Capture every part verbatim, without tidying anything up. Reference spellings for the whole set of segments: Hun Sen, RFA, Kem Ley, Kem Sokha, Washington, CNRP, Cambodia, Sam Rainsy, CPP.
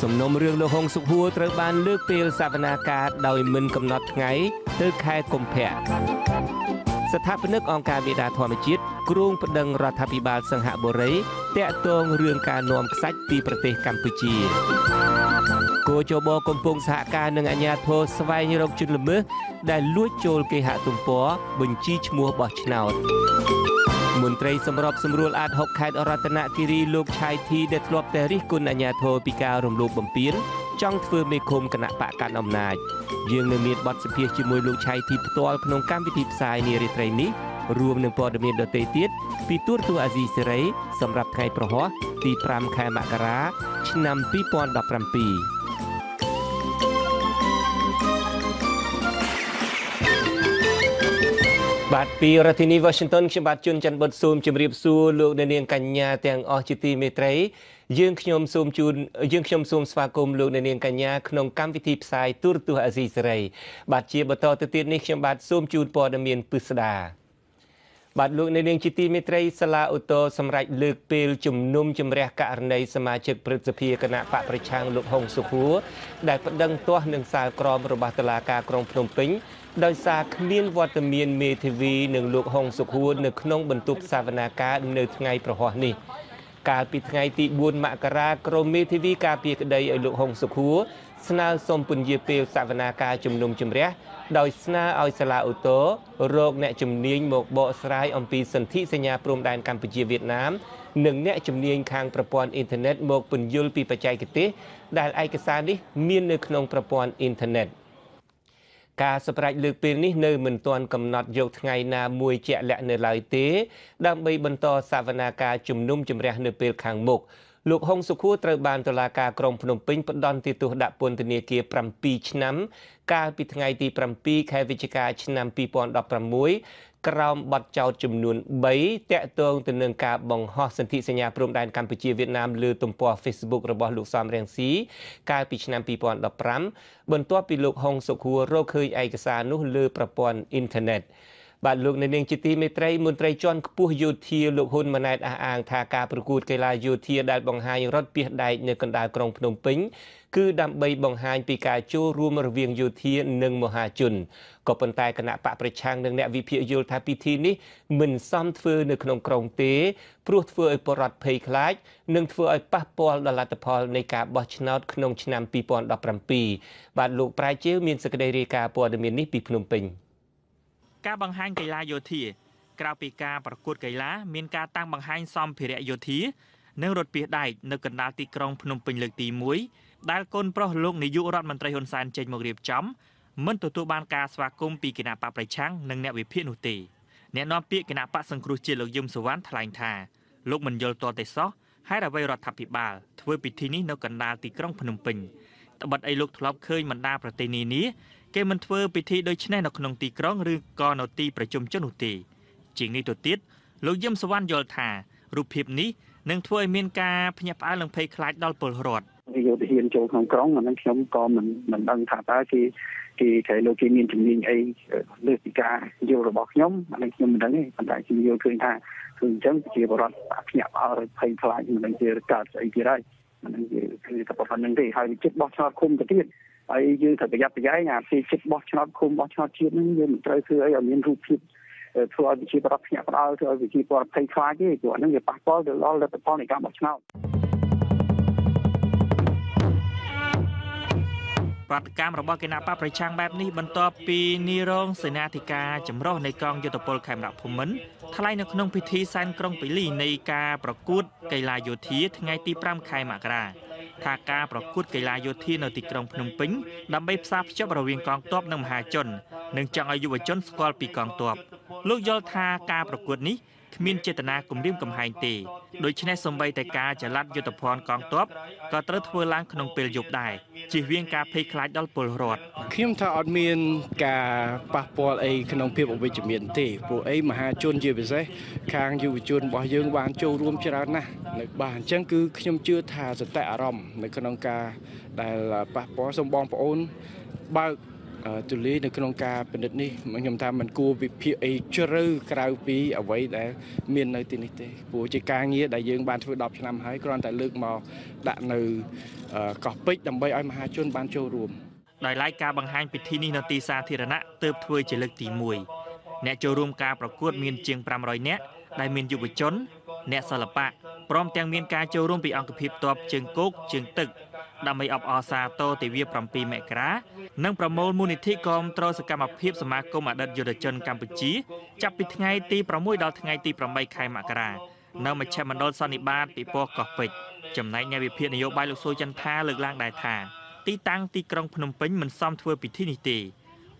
Some numbering the Hong Suhu, Treban, Luke Pill, Savanaka, Dowimin, come not Ngai, Turkai compare. Satapanuk on Kabida Tomajit, Grung Padang Ratapibal Sangha Bore, Teatong Runka Nom Ksat Pi Prate Kampuchi. Kojobo Kompung Saka Nung Anyato, Savine of Chilmer, that Luchol Kehatumpo, Bunchich Moor Bochnout. មន្ត្រីសម្របសម្រួលអាតហុកខេត្តអរតនគិរីលោកឆៃធីដែលធ្លាប់តែរិះគន់អាជ្ញាធរពីការរំលោភបំពានចង់ធ្វើមេឃុំគណៈបកកណ្ដាលអំណាចយើងនឹងមានបទសម្ភាសន៍ជាមួយលោកឆៃធីផ្ទាល់ក្នុងកម្មវិធីផ្សាយនារីត្រីនេះរួមនឹងព័ត៌មានដទៃទៀតពីទូរទស្សន៍អាស៊ីសេរីសម្រាប់ថ្ងៃប្រហ័សទី ប្រាំ ខែមករាឆ្នាំ បាទពីរដ្ឋធានី Washington ខ្ញុំបាទជួនច័ន្ទបុត្រស៊ូមជម្រាបសួរលោកអ្នកនាងកញ្ញាទាំងអស់ជាទីមេត្រីយើងខ្ញុំសូមជូនយើងខ្ញុំសូមស្វាគមន៍លោកអ្នកនាងកញ្ញាក្នុងកម្មវិធីផ្សាយទូរទស្សន៍អាស៊ីសេរីបាទជាបន្តទៅទៀតនេះខ្ញុំបាទសូមជូនព័ត៌មានពិស្ដារ បាទលោកអ្នកនាងជាទីមេត្រីសាលាឧត្តរសម្រាប់លើកពេលជំនុំជម្រះករណីសមាជិកព្រឹទ្ធសភាគណៈបកប្រឆាងលោកហុងសុខួរដែលប្តឹងទាស់នឹងសាលក្រមរបស់តុលាការក្រុងភ្នំពេញដោយសារគ្មានវត្តមានមេធាវីនិងលោកហុងសុខួរនៅក្នុងបន្ទប់សវនាការនៅថ្ងៃប្រហ័សនេះ កាលពីថ្ងៃទី បួន មករាក្រុមមេធាវីការពារក្តីឲ្យលោកហុងសុខួរស្នើសុំពន្យាពេលសវនាការជំនុំជម្រះ ដោយស្នើឲ្យសាលាឧទ្ធររោគអ្នកជំនាញមកបកស្រាយអំពីសន្ធិសញ្ញាព្រំដែនកម្ពុជាវៀតណាមនិងអ្នកជំនាញខាងប្រព័ន្ធអ៊ីនធឺណេតមកពន្យល់ពីបច្ចេកទេសដែលឯកសារនេះមាននៅក្នុងប្រព័ន្ធអ៊ីនធឺណេតការសម្រេចលើកពេលនេះនៅមិនទាន់កំណត់យកថ្ងៃណាមួយជាក់លាក់នៅឡើយទេដើម្បីបន្តសវនាការជំនុំជម្រះនៅពេលខាងមុខ លោកហុងសុខួរត្រូវបានតុលាការក្រុងភ្នំពេញផ្ដន់ទោសដាក់ពន្ធនាគារ ប្រាំពីរឆ្នាំកាលពីថ្ងៃទី ប្រាំពីរ ខែវិច្ឆិកាឆ្នាំ ពីរពាន់ដប់ប្រាំមួយ ក្រោមបទចោទចំនួន បី ទាក់ទងទៅនឹងការបង្ហោះសន្ធិសញ្ញាព្រំដែនកម្ពុជាវៀតណាមលើទំព័រ Facebook របស់លោកសំរងស៊ីកាលពីឆ្នាំ ពីរពាន់ដប់ប្រាំ បន្ទាប់ពីលោកហុងសុខួររកឃើញឯកសារនោះលើប្រព័ន្ធអ៊ីនធឺណេត បាទលោកអ្នកនាងជាទីមេត្រីមន្ត្រីជាន់ខ្ពស់យោធាលោកហ៊ុនម៉ាណែតអះអាងថាការប្រកួតកីឡាយោធាដែលបង្ហាញរដ្ឋពីដែកនៅកណ្ដាលក្រុងភ្នំពេញគឺដើម្បីបង្ហាញពីការចូលរួមរវាងយោធានិងមហាជនក៏ប៉ុន្តែគណៈបកប្រឆាំងនិងអ្នកវិភាគយល់ថាពិធីនេះមិនសមធ្វើនៅក្នុងក្រុងទេព្រោះធ្វើឲ្យបរដ្ឋភ័យខ្លាចនិងធ្វើឲ្យប៉ះពាល់ដល់លទ្ធផលនៃការបោះឆ្នោតក្នុងឆ្នាំ ពីរពាន់ដប់ប្រាំពីរ បាទលោក ប្រាជ្ញា មាន សេចក្តី រាយការណ៍ ព័ត៌មាន នេះ ពី ភ្នំ ពេញ ការបង្ហាញកីឡាយោធាក្រៅពីការប្រកួតកីឡាមានការតាំងបង្ហាញសម្ភារៈយោធានិងរថយន្តដែរនៅកណ្ដាលទីក្រុងភ្នំពេញលើកទី 1 គេមិនធ្វើពិធីដូចនេះនៅកណ្ដាលទីក្រុងឬក៏នៅទីប្រជុំជននោះទេជាងនេះទៅទៀតលោកយឹមសវណ្ណយល់ថារូបភាពនេះនឹងធ្វើឲ្យមានការភ្ញាក់ផ្អើលនិងភ័យខ្លាចដល់ពលរដ្ឋ អីយើងត្រូវប្រយ័ត្នប្រយែងអាពីជិតបោះឆ្នោតឃុំបោះឆ្នោតជាតិនឹងវាមិនត្រូវធ្វើឲ្យមានរូបភាពធ្វើឲ្យប្រជាពលរដ្ឋភ្ញាក់ផ្អើលធ្វើឲ្យវិជាពលរដ្ឋភ័យខ្លាចទេព្រោះអានឹងវាប៉ះពាល់ដល់រដ្ឋផលនៃការបោះឆ្នោតបដកម្មរបស់គណៈបកប្រឆាំងបែបនេះបន្តពីនីរងសេនាធិការចម្រុះនៃកងយុទ្ធពលខេមរភូមិន្ទថ្លែងនៅក្នុងពិធីសែនក្រុងបេលីនៃការប្រកួតកីឡាយោធា ថ្ងៃទី ប្រាំ ខែមករាថាការប្រកួតកីឡាយោធានៅទីក្រុងភ្នំពេញដើម្បីផ្សារភ្ជាប់រវាងកងទ័ព នៅក្នុងការដែលប៉ះពាល់សំបងប្អូនបើក Tù lì nè kông ca bên đất ní mà nhầm tham mình cua bị phe ấy chớ rư cào pí ở vậy để miền nơi tiền nít của chỉ ca nghĩa đại dương ban phơi đọc cho năm hai còn tại lược mò đạn nừ cọp bích đầm bay ai mà hai chôn ban châu ruộng. Đài lai ca bằng hai bị thi ni nati sa thi ra nã tớp thui chỉ lực tỉ mùi nè châu ruộng caประกวดmiền chiêng pram rồi nè đại miền dục chốn nè sa lập bạ prom tàng miền ca châu ruộng bị ông kịp tọp chiêng cốt chiêng tực đam mê ấp ao xa to thì việc làm pi mẹ cá nângประมวลมูลนิธิกรมตรวจสกัมพิบสมาคมอดีตยุทธชนกัมพูชีจับปิดไงตีประมวยดาวไงตีประมวยไข่หมากราเนื้อมาแช่มันโดนสนิบาปีปอกปิดจำในแนววิพากษ์นโยบายลูกโซ่จันทาเลือกล่างได้ทานตีตั้งตีกรองพนมเป็นมันซ่อมทัวร์ปิดที่นิติโ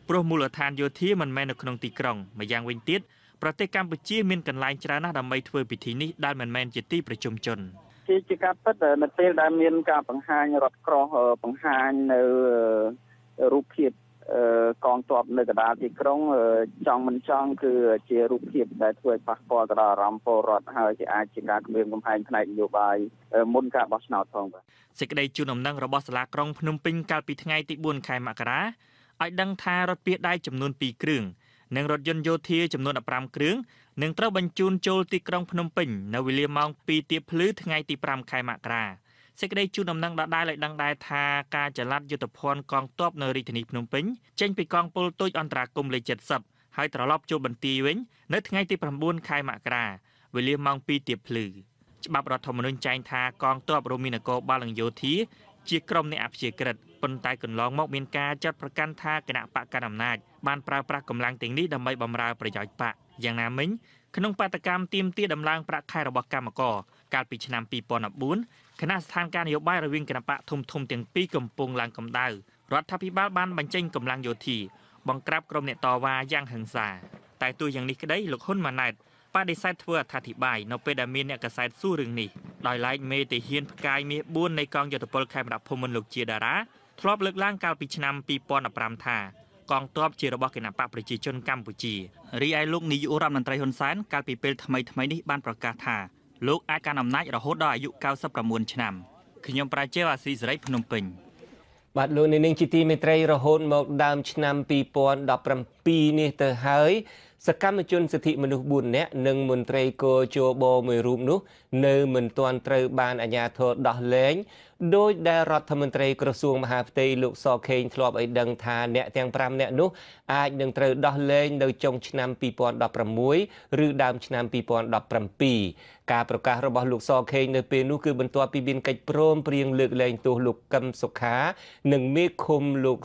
ปรมูลธานโยธีมันแม่นขนมตีกรองมายังเวงติดประเทศกัมพูชีมีกันลายชนะดำไปทัวร์ปิดที่นี้ด้านมันแม่นจิตตีประชุมชนที่จะกับเปิดในเปิดได้มีการปังหายรถกรองปังหายในรูปผิดกองตัวในกระดาษที่กรองจองมันจองคือเจรูปผิดได้ถ้วยปักปอกระดาษรำโพรถหายจะอาจิการเมืองกำแพงขนาดอยู่ใบมุนกะบอสนาทองเสกได้จูนอมนั่งระบบสลากรองพนมปิงการปีทั้งไงติบุญไข่มะกระไอดังทารถเปียได้จำนวนปีครึ่งหนึ่งรถยนต์โยธีจำนวนอัปรามเครื่องหนึ่งเต้าบรรจุนโจลตีกรองพนมปิ่งนาวิเลียมองปีเตียพลื้อทั้งไงตีปรามไข่มะกราเสกได้จูนำนังได้เลยดังได้ทาการจะลัดยุทธพรกองตบนริธนิพนมปิ่งเจนไปกองโปลตุยอันตรากรมเลยเจ็ดสับให้ตรลอบโจบันตีเว้นนึกทั้งไงตีปรามบุญไข่มะกราวิเลียมองปีเตียพลื้อฉบับรัฐธรรมนูญใจทากองตบโรมินาโกบาลังโยธีเจียกรมในอับเจียกระดปนตายกึ่งล้องมอกเมียนกาจัดประกันท่ากระนาปะการอำนาจบ้านปราปรากำลังติงนี้ดำใบบำราประหยัดปะอย่างน้ำมิ้งขนมปาตกรรมตีมเตี้ยดำลางประค่ายระบกรรมก่อการปีชนามปีปอนอับบุญคณะสถานการนโยบายระวิงกระนาปะทุ่มทุ่มเตียงปีกำปงลางกำดาวรัฐพิบาลบ้านบรรจัยกำลังโยธีบังกราบกรมเนตตอวาย่างหังซาแต่ตัวอย่างนี้ก็ได้หลุดหุ้นมาหนักป้าได้ใส่ทัวร์ทัธิบายนอเปดามินเนี่ยก็ใส่สู้เรื่องนี้ลอยไล่เมติเฮียนกายมีบุญในกองยุทธพลไข่ระดับพมลกเจียดาราทรอบเลือกล่างการปีชนามปีปอนอับรามธากองทัพเจรบกินาปะประจีชนกัมพูชีรีไอลูกนิยุรัมนันไตรฮนซันการปีเปิลทำไมทำไมนี่บ้านประกาศธาลูกอาการอำนาจระหดได้อายุเก้าสิบประมวลชนามขยมประเจวาสีสไรพนมเป็นบัดลูกในหนึ่งจิตีเมตรัยระหดมกดามชนามปีปอนดับประปีนี่เตอร์เฮยสกัมจุนสถิมนุบุญเนี่ยหนึ่งมนตรีโกโจโบมวยรูมนุหนึ่งมนตวนตรีบานอัญญาโทดอกเล้งโดยได้รัฐมนตรีกระทรวงมหาดไทยลูกซอเคนทลอบไอดังทาเนี่ยแตงพรำเนี่ยนุอาหนึ่งตรีดอกเล้งโดยจงชนามปีปอนดอกประมวยหรือดามชนามปีปอนดอกประมปีการประกาศระบอบลูกซอเคนในปีนุคือบรรทุกปีบินไก่โปร่งเปลี่ยงเลือกเล้งตัวลูกกำสุขาหนึ่งเมฆคมลูก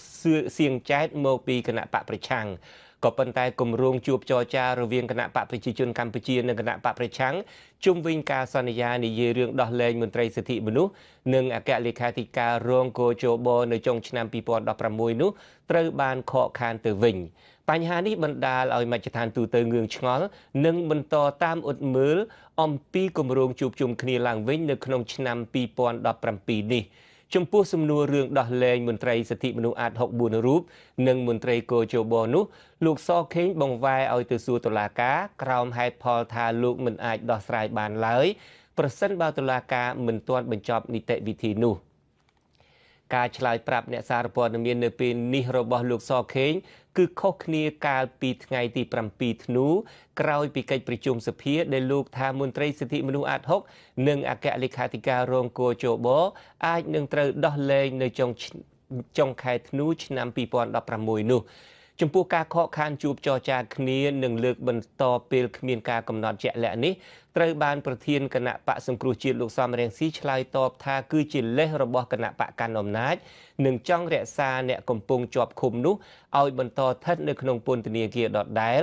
เสียงแจ๊ดโมปีคณะปะประชังก็เป็นแต่กลุ่มรวมจูบจอจาระเวียงคณะปะประชาชนกัมพูชีในคณะปะประชังจุ่มวิงการสัญญาในเรื่องดอกเลนมนตรีสิทธิมนุษย์หนึ่งอากาศเลขาธิการรองโกโจโบในจงชนามปีปอนดอกประมวยนุตระบานขอคานเตวิงปัญหานี้บรรดาลอยมาจากทางตูเตอร์เงืองชงลหนึ่งบรรทอตามอดมืออมปีกลุ่มรวมจูบจุ่มคณีหลังวิงในขนมชนามปีปอนดอกประปีนี้ชมพูสมนูเรื่องดอกเลนมนตรีสติมนุอาจหกบุญรูปหนึ่งมนตรีโกโจโบนุลูกซอเข่งบงไวเอาตือสูตุลากากราวไฮพอลทาลูกมันอาจดอกสายบานไหลประสันบาตุลากาเหมือนตัวบรรจบนิเตวิธีนุการฉลายปรับเนสารปอนเมียนเปนนิรบลูกซอเข่งคือข้อคณีการปีไงตีปรำปีธนูกราวปีไกประชุมสภีได้ลูกทามนตรีสิทธิมนุอาจหกหนึ่งอากาศเลขาธิการรองโกโจโบอาจหนึ่งตรดอกเลนในจงจงไข่ธนูชนำปีปอนดอกประมวยนุจมพูกาข้อคานจูบจอจาคณีหนึ่งเลือกบรรทอเปลขมีนกากำนดแจแหละนี้ตรบานประเทียนคณะปะสังครูจิตลูกซ้อมแรงซีชลายตอบทาคือจิตเล่ระบอบคณะปะการอมนัดหนึ่งจ้องแร่ซาเนี่ยกลมปงจอบคมนุเอาบรรทอทัดในขนมปนตเนียเกียดอดได้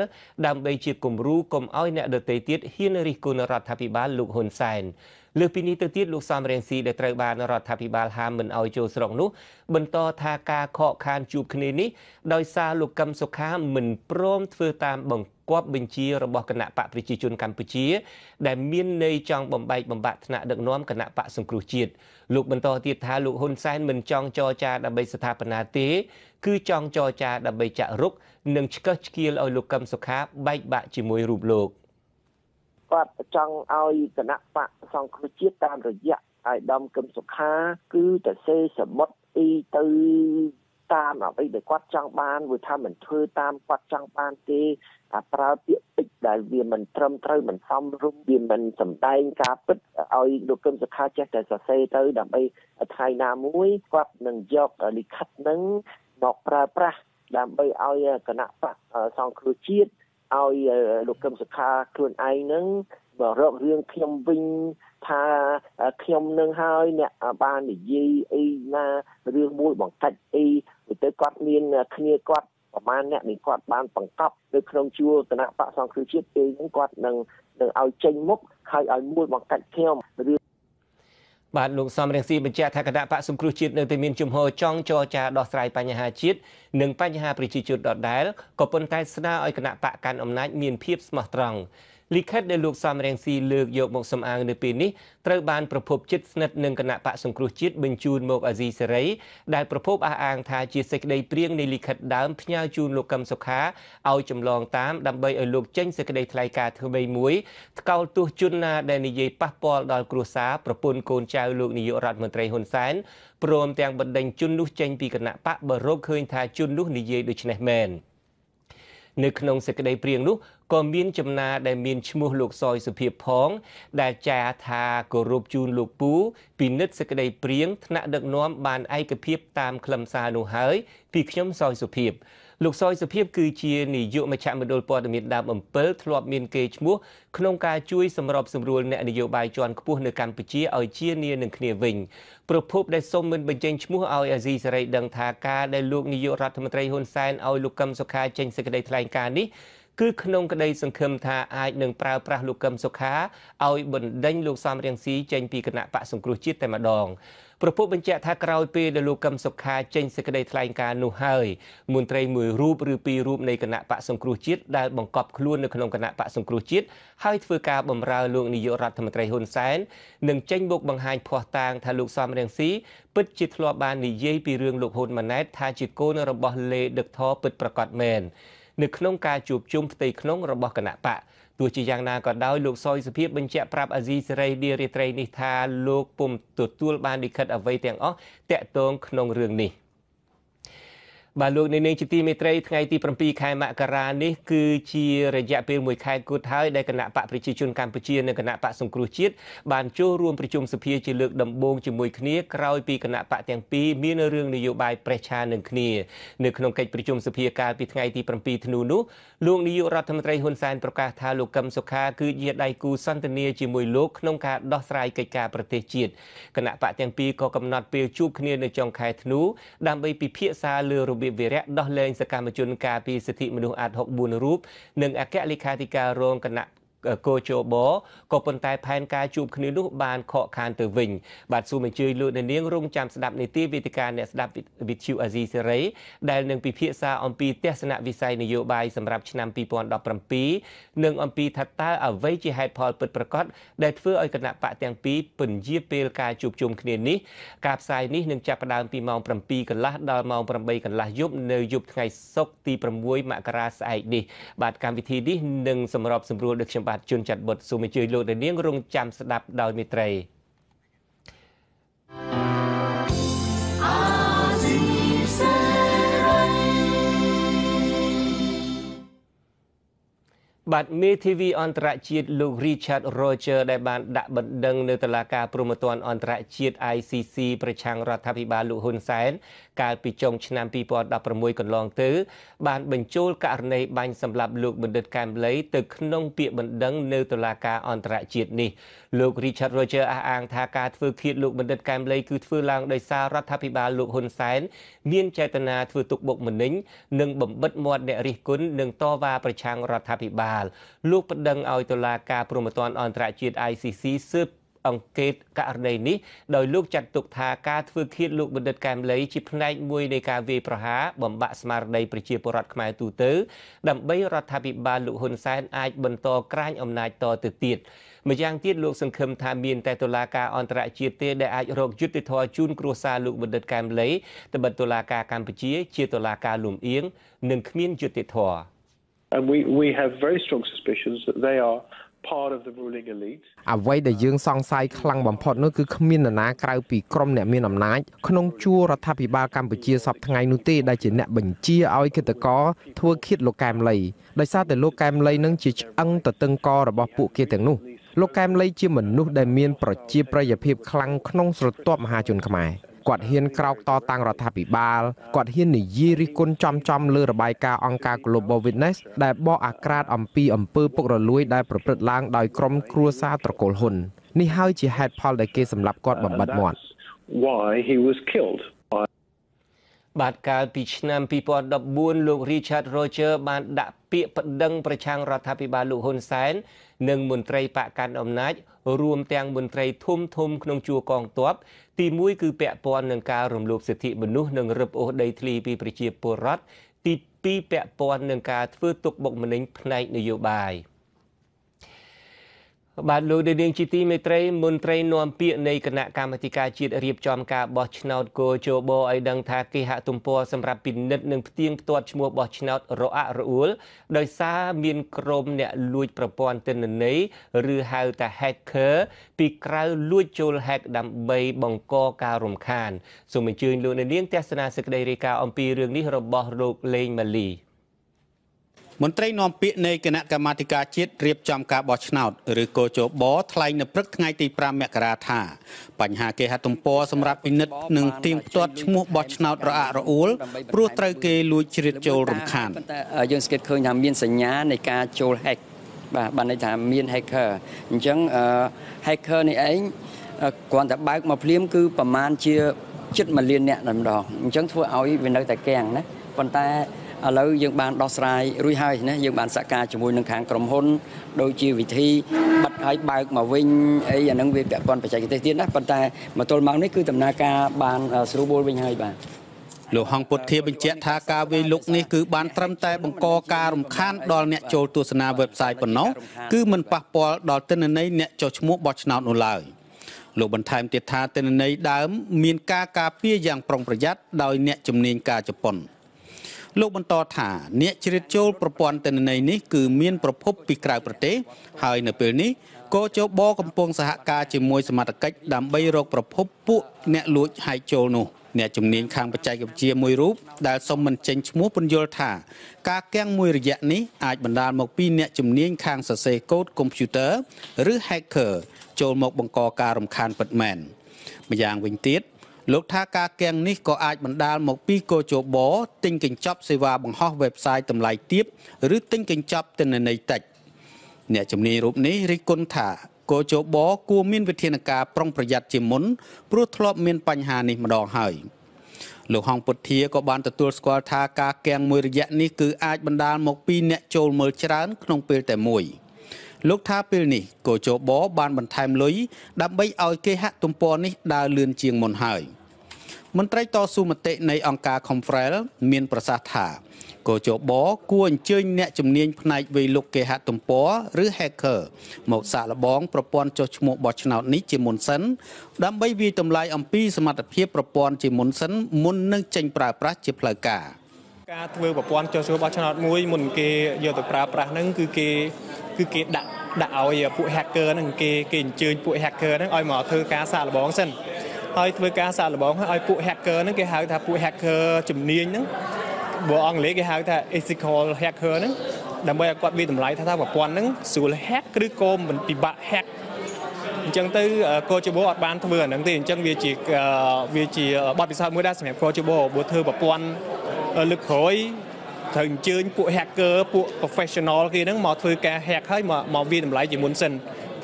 ดำใบจิตกลมรู้กลมเอาเนี่ยเดตเตียดฮินริกุนรัฐพิบาลลูกฮุนเซนเลือกปีนี้ตัวที่ลูกซ้อมเรียนซีได้ตรบานรัฐพิบาลหามมันเอาโจสรงนุบรรทอทากาข้อคานจูบคณีนี้โดยซาลูกกำสุขาเหมือนพร้อมเฟื่อตามบังกวบบัญชีระบบคณะปะประชาชนกัมพูชีได้เมียนในจองบ่มใบบำบัดคณะดักน้อมคณะปะสงครูจิตลูกบรรทอติดทาลูกฮุนเซนเหมือนจองจอจาดับใบสถาปนาเตคือจองจอจาดับใบจะรุกหนึ่งชกชกีลเอาลูกกำสุขาใบบะจิมวยรูปโลกก็จังเอาคณะปะสองครูจิตตามระยะไอ้ดำกำสุขาคือแต่เซสมดอีตือ តាម អ្វី ដែល គាត់ ចង់ បាន វា ថា មិន ធ្វើ តាម គាត់ ចង់ បាន ទេ អា ប្រើ ពាក្យ ពេច ដែល វា មិន ត្រឹម ត្រូវ មិន សម រម្យ វា មិន សំដែង ការ ពិត ឲ្យ លោក គឹម សុខា ចេះ តែ សរសេរ ទៅ ដើម្បី ថ្ងៃ ណា មួយ គាត់ នឹង យក លិខិត នឹង មក ប្រើ ប្រាស់ ដើម្បី ឲ្យ គណៈ បក សង្គ្រោះ ជាតិ ឲ្យ លោក គឹម សុខា ខ្លួន ឯង នឹង បើ រក រឿង ខ្ញុំ វិញ ថា ខ្ញុំ នឹង ហើយ អ្នក បាន និយាយ អី ណារឿងមួយបង្កាច់អីទៅគាត់មានគ្នាគាត់ប្រមាណអ្នកនេះគាត់បានបង្កប់នៅក្នុងជួរគណៈបកសង្គ្រោះជាតិពេលហ្នឹងគាត់នឹងនឹងឲ្យចេញមុខហើយឲ្យមួយបង្កាច់ខ្ញុំឬបាទលោកសំរងស៊ីបញ្ជាក់ថាគណៈបកសង្គ្រោះជាតិនៅតែមានជំហរចង់ចរចាដោះស្រាយបញ្ហាជាតិនិងបញ្ហាប្រជាជនដដែលក៏ប៉ុន្តែស្នើឲ្យគណៈបកកាន់អំណាចមានភាពស្មោះត្រង់លិខិតដែលលោកសំរងស៊ីលើកយកមកសំអាងនៅពេលនេះត្រូវបានប្រភពជិតស្និទ្ធនឹងគណៈបកសង្គ្រោះជាតិបញ្ជូនមកអាស៊ីសេរីដែលប្រភពអះអាងថាជាសេចក្តីព្រាងនៃលិខិតដើមផ្ញើជូនលោកកឹមសុខាឲ្យចម្លងតាមដើម្បីឲ្យលោកចេញសេចក្តីថ្លែងការណ៍ថ្មីមួយថ្កោលទោសជនណាដែលនិយាយប៉ះពាល់ដល់គ្រួសារប្រពន្ធកូនចៅលោកនាយករដ្ឋមន្ត្រីហ៊ុនសែនព្រមទាំងបណ្តេញជននោះចេញពីគណៈបកបើរកឃើញថាជននោះនិយាយដូចនេះមែននៅក្នុងសេចក្តីព្រាងនោះក៏មានចំណាដែលមានឈ្មោះលោកសយសុភិបផងដែលចាថាគោរពជូនលោកពូពិនិត្យសេចក្តីព្រាងថ្នាក់ដឹកនាំបានឯកភាពតាមខ្លឹមសារនោះហើយពីខ្ញុំសយសុភិបលោកសយសុភិបគឺជានាយកមជ្ឈមណ្ឌលព័ត៌មានដើមអំពិលធ្លាប់មានកេរ្តិ៍ឈ្មោះក្នុងការជួយសម្របសម្រួលអ្នកនយោបាយជាន់ខ្ពស់នៅកម្ពុជាឲ្យជានានឹងគ្នាវិញប្រភពដែលសូមមិនបញ្ចេញឈ្មោះឲ្យអាស៊ីសេរីដឹងថាការដែលលោកនាយករដ្ឋមន្ត្រីហ៊ុនសែនឲ្យលោកកឹមសុខាចេញសេចក្តីថ្លែងការណ៍នេះគឺក្នុងក្តីសង្ឃឹមថាអាចនឹងប្រើប្រាស់លោកកឹមសុខាឲ្យបណ្តេញលោកសំរងស៊ីចេញពីគណៈបកសង្គ្រោះជាតិតែម្ដងប្រពន្ធបញ្ជាក់ថាក្រោយពេលដែលលោកកឹមសុខាចេញសេចក្តីថ្លែងការណ៍នោះហើយមន្ត្រីមួយរូបឬពីររូបនៃគណៈបកសង្គ្រោះជាតិដែលបង្កប់ខ្លួននៅក្នុងគណៈបកសង្គ្រោះជាតិហើយធ្វើការបម្រើលោកនាយករដ្ឋមន្ត្រីហ៊ុនសែននឹងចេញមុខបង្ហាញភ័ស្តុតាងថាលោកសំរងស៊ីពិតជាធ្លាប់បាននិយាយពីរឿងលោកហ៊ុនម៉ាណែតថាជាកូនរបស់លេដឹកថពិតប្រាកដមែននៅក្នុងការជួបជុំផ្ទៃក្នុងរបស់គណៈបកទោះជាយ៉ាងណាក៏ដោយលោកសយសុភិបបញ្ជាក់ប្រាប់អាស៊ីសេរីនារាត្រីនេះថាលោកពុំទទួលបានលិខិតអ្វីទាំងអស់តាក់ទងក្នុងរឿងនេះបាទលោកនាងជាទីមេត្រីថ្ងៃទី៧ខែមករានេះគឺជារយៈពេលមួយខែគត់ហើយដែលគណៈបកប្រជាជនកម្ពុជានិងគណៈបកសង្គ្រោះជាតិបានចូលរួមប្រជុំសភាជាលើកដំបូងជាមួយគ្នាក្រោយពីគណៈបកទាំងពីរមានរឿងនយោបាយប្រេះឆានឹងគ្នានៅក្នុងកិច្ចប្រជុំសភាកាលពីថ្ងៃទី៧ធ្នូនោះលោកនាយករដ្ឋមន្ត្រីហ៊ុនសែនប្រកាសថាលោកកឹមសុខាគឺជាដៃគូសន្ទនាជាមួយលោកក្នុងការដោះស្រាយកិច្ចការប្រទេសជាតិគណៈបកទាំងពីរក៏កំណត់ពេលជួបគ្នានៅចុងខែធ្នូដើម្បីពិភាក្សាលើរបៀបវិរៈដោះលែងសកម្មជនការពារសិទ្ធិមនុស្សអាតហុកបួនរូបនិងអគ្គលេខាធិការរងគណៈកោជបក៏ប៉ុន្តែផែនការជួបគ្នានោះបានខកខានទៅវិញបាទសូមអញ្ជើញលោកអ្នកនាងរងចាំស្ដាប់នីតិវេទិកាអ្នកស្ដាប់វិទ្យុអាស៊ីសេរីដែលនឹងពិភាក្សាអំពីទស្សនវិស័យនយោបាយសម្រាប់ឆ្នាំពីរពាន់ដប់ប្រាំពីរនិងអំពីថាតើអ្វីជាហេតុផលពិតប្រាកដដែលធ្វើឲ្យគណៈបកទាំងពីរពន្យាពេលការជួបជុំគ្នានេះការផ្សាយនេះនឹងចាប់ផ្ដើមពីម៉ោងប្រាំពីរកន្លះដល់ម៉ោងប្រាំបីកន្លះយប់នៅយប់ថ្ងៃសុក្រទី៦មករាស្អែកនេះបាទកម្មវិធីនេះនឹងសម្របសម្រួលដោយខ្ញុំបាទជួនចាត់បុតសូមអញ្ជើញលោកនាងរងចាំស្ដាប់ដោយមេត្រីបាទមេធាវីអន្តរជាតិលោក Richard Roger ដែលបានដាក់បណ្ដឹងនៅតុលាការព្រហ្មទណ្ឌអន្តរជាតិ I C C ប្រឆាំងរដ្ឋាភិបាលលោកហ៊ុនសែនកាលពីចុងឆ្នាំពីរពាន់ដប់ប្រាំមួយកន្លងទៅបានបញ្ចូលករណីបាញ់សម្លាប់លោកបណ្ឌិតកែមលីទៅក្នុងពាក្យបណ្ដឹងនៅតុលាការអន្តរជាតិនេះលោក Richard Roger អះអាងថាការធ្វើឃាតលោកបណ្ឌិតកែមលីគឺធ្វើឡើងដោយសាររដ្ឋាភិបាលលោកហ៊ុនសែនមានចេតនាធ្វើទុកបុកម្នេញនិងបំបិតមាត់អ្នករិះគន់និងតវ៉ាប្រឆាំងរដ្ឋាភិបាលលោកបណ្ដឹងឲ្យតុលាការព្រហ្មទណ្ឌអន្តរជាតិ I C C ស៊ើបអង្កេតករណីនេះដោយលោកចាត់ទុកថាការធ្វើឃាតលោកបណ្ឌិតកែមលីជាផ្នែកមួយនៃការវាយប្រហារបំបាក់ស្មារតីប្រជាពលរដ្ឋខ្មែរទូទៅដើម្បីរដ្ឋាភិបាលលោកហ៊ុនសែនអាចបន្តក្រាញអំណាចតទៅទៀតម្យ៉ាងទៀតលោកសង្ឃឹមថាមានតែតុលាការអន្តរជាតិទេដែលអាចរកយុត្តិធម៌ជូនគ្រួសារលោកបណ្ឌិតកែមលីត្បិតតុលាការកម្ពុជាជាតុលាការលំអៀងនិងគ្មានយុត្តិធម៌ and we we have very strong suspicions that they are part of the ruling elite. អ្វីដែលយើងសង្ស័យខ្លាំងបំផុតនោះគឺគ្មាននរណាក្រៅពីក្រុមអ្នកមានអំណាចក្នុងជួររដ្ឋាភិបាលកម្ពុជាសពថ្ងៃនោះទេដែលជាអ្នកបញ្ជាឲ្យគិតតកធ្វើឃាតលោកកែមលីដោយសារតែលោកកែមលីនឹងជាឆ្អឹងតតឹងករបស់ពួកគេទាំងនោះលោកកែមលីជាមនុស្សដែលមានប្រជាប្រិយភាពខ្លាំងក្នុងស្រទាប់មហាជនខ្មែរគាត់ហ៊ានក្រោកតតាំងរដ្ឋាភិបាលគាត់ហ៊ាននិយាយរិះគន់ចំចំលើរបាយការណ៍អង្គការ Global Witness ដែលបកអាក្រាតអំពីអំពើពុករលួយដែលប្រព្រឹត្តឡើងដោយក្រុមគ្រួសារត្រកូលហ៊ុននេះហើយជាហេតុផលដែលគេសម្លាប់គាត់បំបិតមាត់ Why he was killed បាទកាលពីឆ្នាំtwo thousand fourteenលោក Richard Roger បានដាក់ពាក្យប្តឹងប្រឆាំងរដ្ឋាភិបាលលោកហ៊ុនសែននិងមន្ត្រីបកកាន់អំណាចរួមទាំងមន្ត្រីធំធំក្នុងជួរកងទ័ពទីoneគឺពាក់ព័ន្ធនឹងការរំលោភសិទ្ធិមនុស្សនិងរឹបអូសដីធ្លីពីប្រជាពលរដ្ឋទីtwoពាក់ព័ន្ធនឹងការធ្វើទុកបុកម្នេញផ្នែកនយោបាយបាទលោកដេងជាទីមេត្រីមន្ត្រីនាំពាក្យនៃគណៈកម្មាធិការជាតិរៀបចំការបោះឆ្នោតគោជបឲ្យដឹងថាគេហទំព័រសម្រាប់ពិនិត្យនិងផ្ទៀងផ្ទាត់ឈ្មោះបោះឆ្នោតរអាក់រអួលដោយសារមានក្រុមអ្នកលួចប្រព័ន្ធទិន្នន័យឬហៅថា hacker ពីក្រៅលួចចូល hack ដើម្បីបង្កការរំខានសូមអញ្ជើញលោកអ្នកនាងទស្សនាសេចក្តីរាយការណ៍អំពីរឿងនេះរបស់លោកលេងម៉ាលីមន្ត្រីនាំពាក្យនៃគណៈកម្មាធិការជាតិរៀបចំការបោះឆ្នោតឬកោជបថ្លែងនៅព្រឹកថ្ងៃទីfiveមករាថាបញ្ហាគេហទំព័រសម្រាប់ពិនិត្យនិងទៀងផ្ទាត់ឈ្មោះបោះឆ្នោតរអាក់រអួលព្រោះត្រូវគេលួចជ្រៀតចូលរំខានតែយើងសង្កេតឃើញថាមានសញ្ញានៃការចូល hack បាទបានន័យថាមាន hacker អញ្ចឹង hacker នេះឯងគាត់តែបើកមកភ្លាមគឺប្រមាណជាsevenលានអ្នកតែម្ដងអញ្ចឹងធ្វើឲ្យវានៅតែកាំងណាប៉ុន្តែឥឡូវយើងបានដោះស្រាយរួចហើយណាយើងបានសហការជាមួយនឹងខាងក្រុមហ៊ុនដូចជាវិធីបិទឲ្យបើកមកវិញអីអានឹងវាពាក់ព័ន្ធបច្ចេកទេសទៀតណាប៉ុន្តែមកទល់មកនេះគឺដំណើរការបានស្រួលវិញហើយបាទលោកហងពុទ្ធាបញ្ជាក់ថាការវាយលុកនេះគឺបានត្រឹមតែបង្កការរំខានដល់អ្នកចូលទស្សនា website ប៉ុណ្ណោះគឺមិនប៉ះពាល់ដល់ទិន្នន័យអ្នកចុះឈ្មោះបោះឆ្នោតនោះឡើយលោកបន្ថែមទៀតថាទិន្នន័យដើមមានការការពារយ៉ាងប្រុងប្រយ័ត្នដោយអ្នកជំនាញការជប៉ុនលោកបន្តថាអ្នកជ្រៀតចូលប្រព័ន្ធទិន្នន័យនេះគឺមានប្រភពពីក្រៅប្រទេសហើយនៅពេលនេះកោជបកំពុងសហការជាមួយសមត្ថកិច្ចដើម្បីរកប្រភពពួកអ្នកលួចហែកចូលនោះអ្នកជំនាញខាងបច្ចេកវិទ្យាមួយរូបដែលសុំមិនចេញឈ្មោះពន្យល់ថាការកាំងមួយរយៈនេះអាចបណ្ដាលមកពីអ្នកជំនាញខាងសរសេរកូដកុំព្យូទ័រឬ hacker ចូលមកបង្កការរំខានពិតមែនម្យ៉ាងវិញទៀតលោកថាការកាំងនេះក៏អាចបណ្ដាលមកពីកោជបទិញកញ្ចប់សេវាបង្ហោះ website តម្លៃទាបឬទិញកញ្ចប់ទិន្នន័យតិចអ្នកជំនាញរូបនេះរិះគន់ថាកោជបគួរមានវិធានការប្រុងប្រយ័ត្នជាមុនព្រោះធ្លាប់មានបញ្ហានេះម្ដងហើយលោកហងពុទ្ធាក៏បានទទួលស្គាល់ថាការកាំងមួយរយៈនេះគឺអាចបណ្ដាលមកពីអ្នកចូលមើលច្រើនក្នុងពេលតែមួយលោកថាពេលនេះកោជបបានបន្ថែមលុយដើម្បីឲ្យគេហទំព័រនេះដើរលឿនជាងមុនហើយមន្ត្រីតស៊ូមតិនៃអង្គការ Confrel មានប្រសាសន៍ថាកោជបគួរអញ្ជើញអ្នកជំនាញផ្នែកវេយលុកគេហទំព័រឬ hacker មកសាកល្បងប្រព័ន្ធចុះឈ្មោះបោះឆ្នោតនេះជាមុនសិនដើម្បីវាយតម្លៃអំពីសមត្ថភាពប្រព័ន្ធជាមុនសិនមុននឹងចេញប្រើប្រាស់ជាផ្លូវការការធ្វើប្រព័ន្ធចុះឈ្មោះបោះឆ្នោតមួយមុនគេយកទៅប្រើប្រាស់ហ្នឹងគឺគេគឺគេដាក់ដាក់ឲ្យពួក hacker ហ្នឹងគេគេអញ្ជើញពួក hacker ហ្នឹងឲ្យមកធ្វើការសាកល្បងសិនហើយធ្វើការសាកល្បងឲ្យពួក hacker ហ្នឹងគេហៅថាពួក hacker ជំនាញហ្នឹងបើអង់គ្លេសគេហៅថា ethical hacker ហ្នឹងដើម្បីឲ្យគាត់វាតម្លៃថាថាប្រព័ន្ធហ្នឹងស្រួល hack ឬក៏មិនពិបាក hack អញ្ចឹងទៅកោជបអត់បានធ្វើអាហ្នឹងទេអញ្ចឹងវាជាវាជាបទពិសោធន៍មួយដែរសម្រាប់កោជបបើធ្វើប្រព័ន្ធលើកក្រោយត្រូវអញ្ជើញពួក hacker ពួក professional គេហ្នឹងមកធ្វើការ hack ហើយមកមកវាតម្លៃជាមុនសិន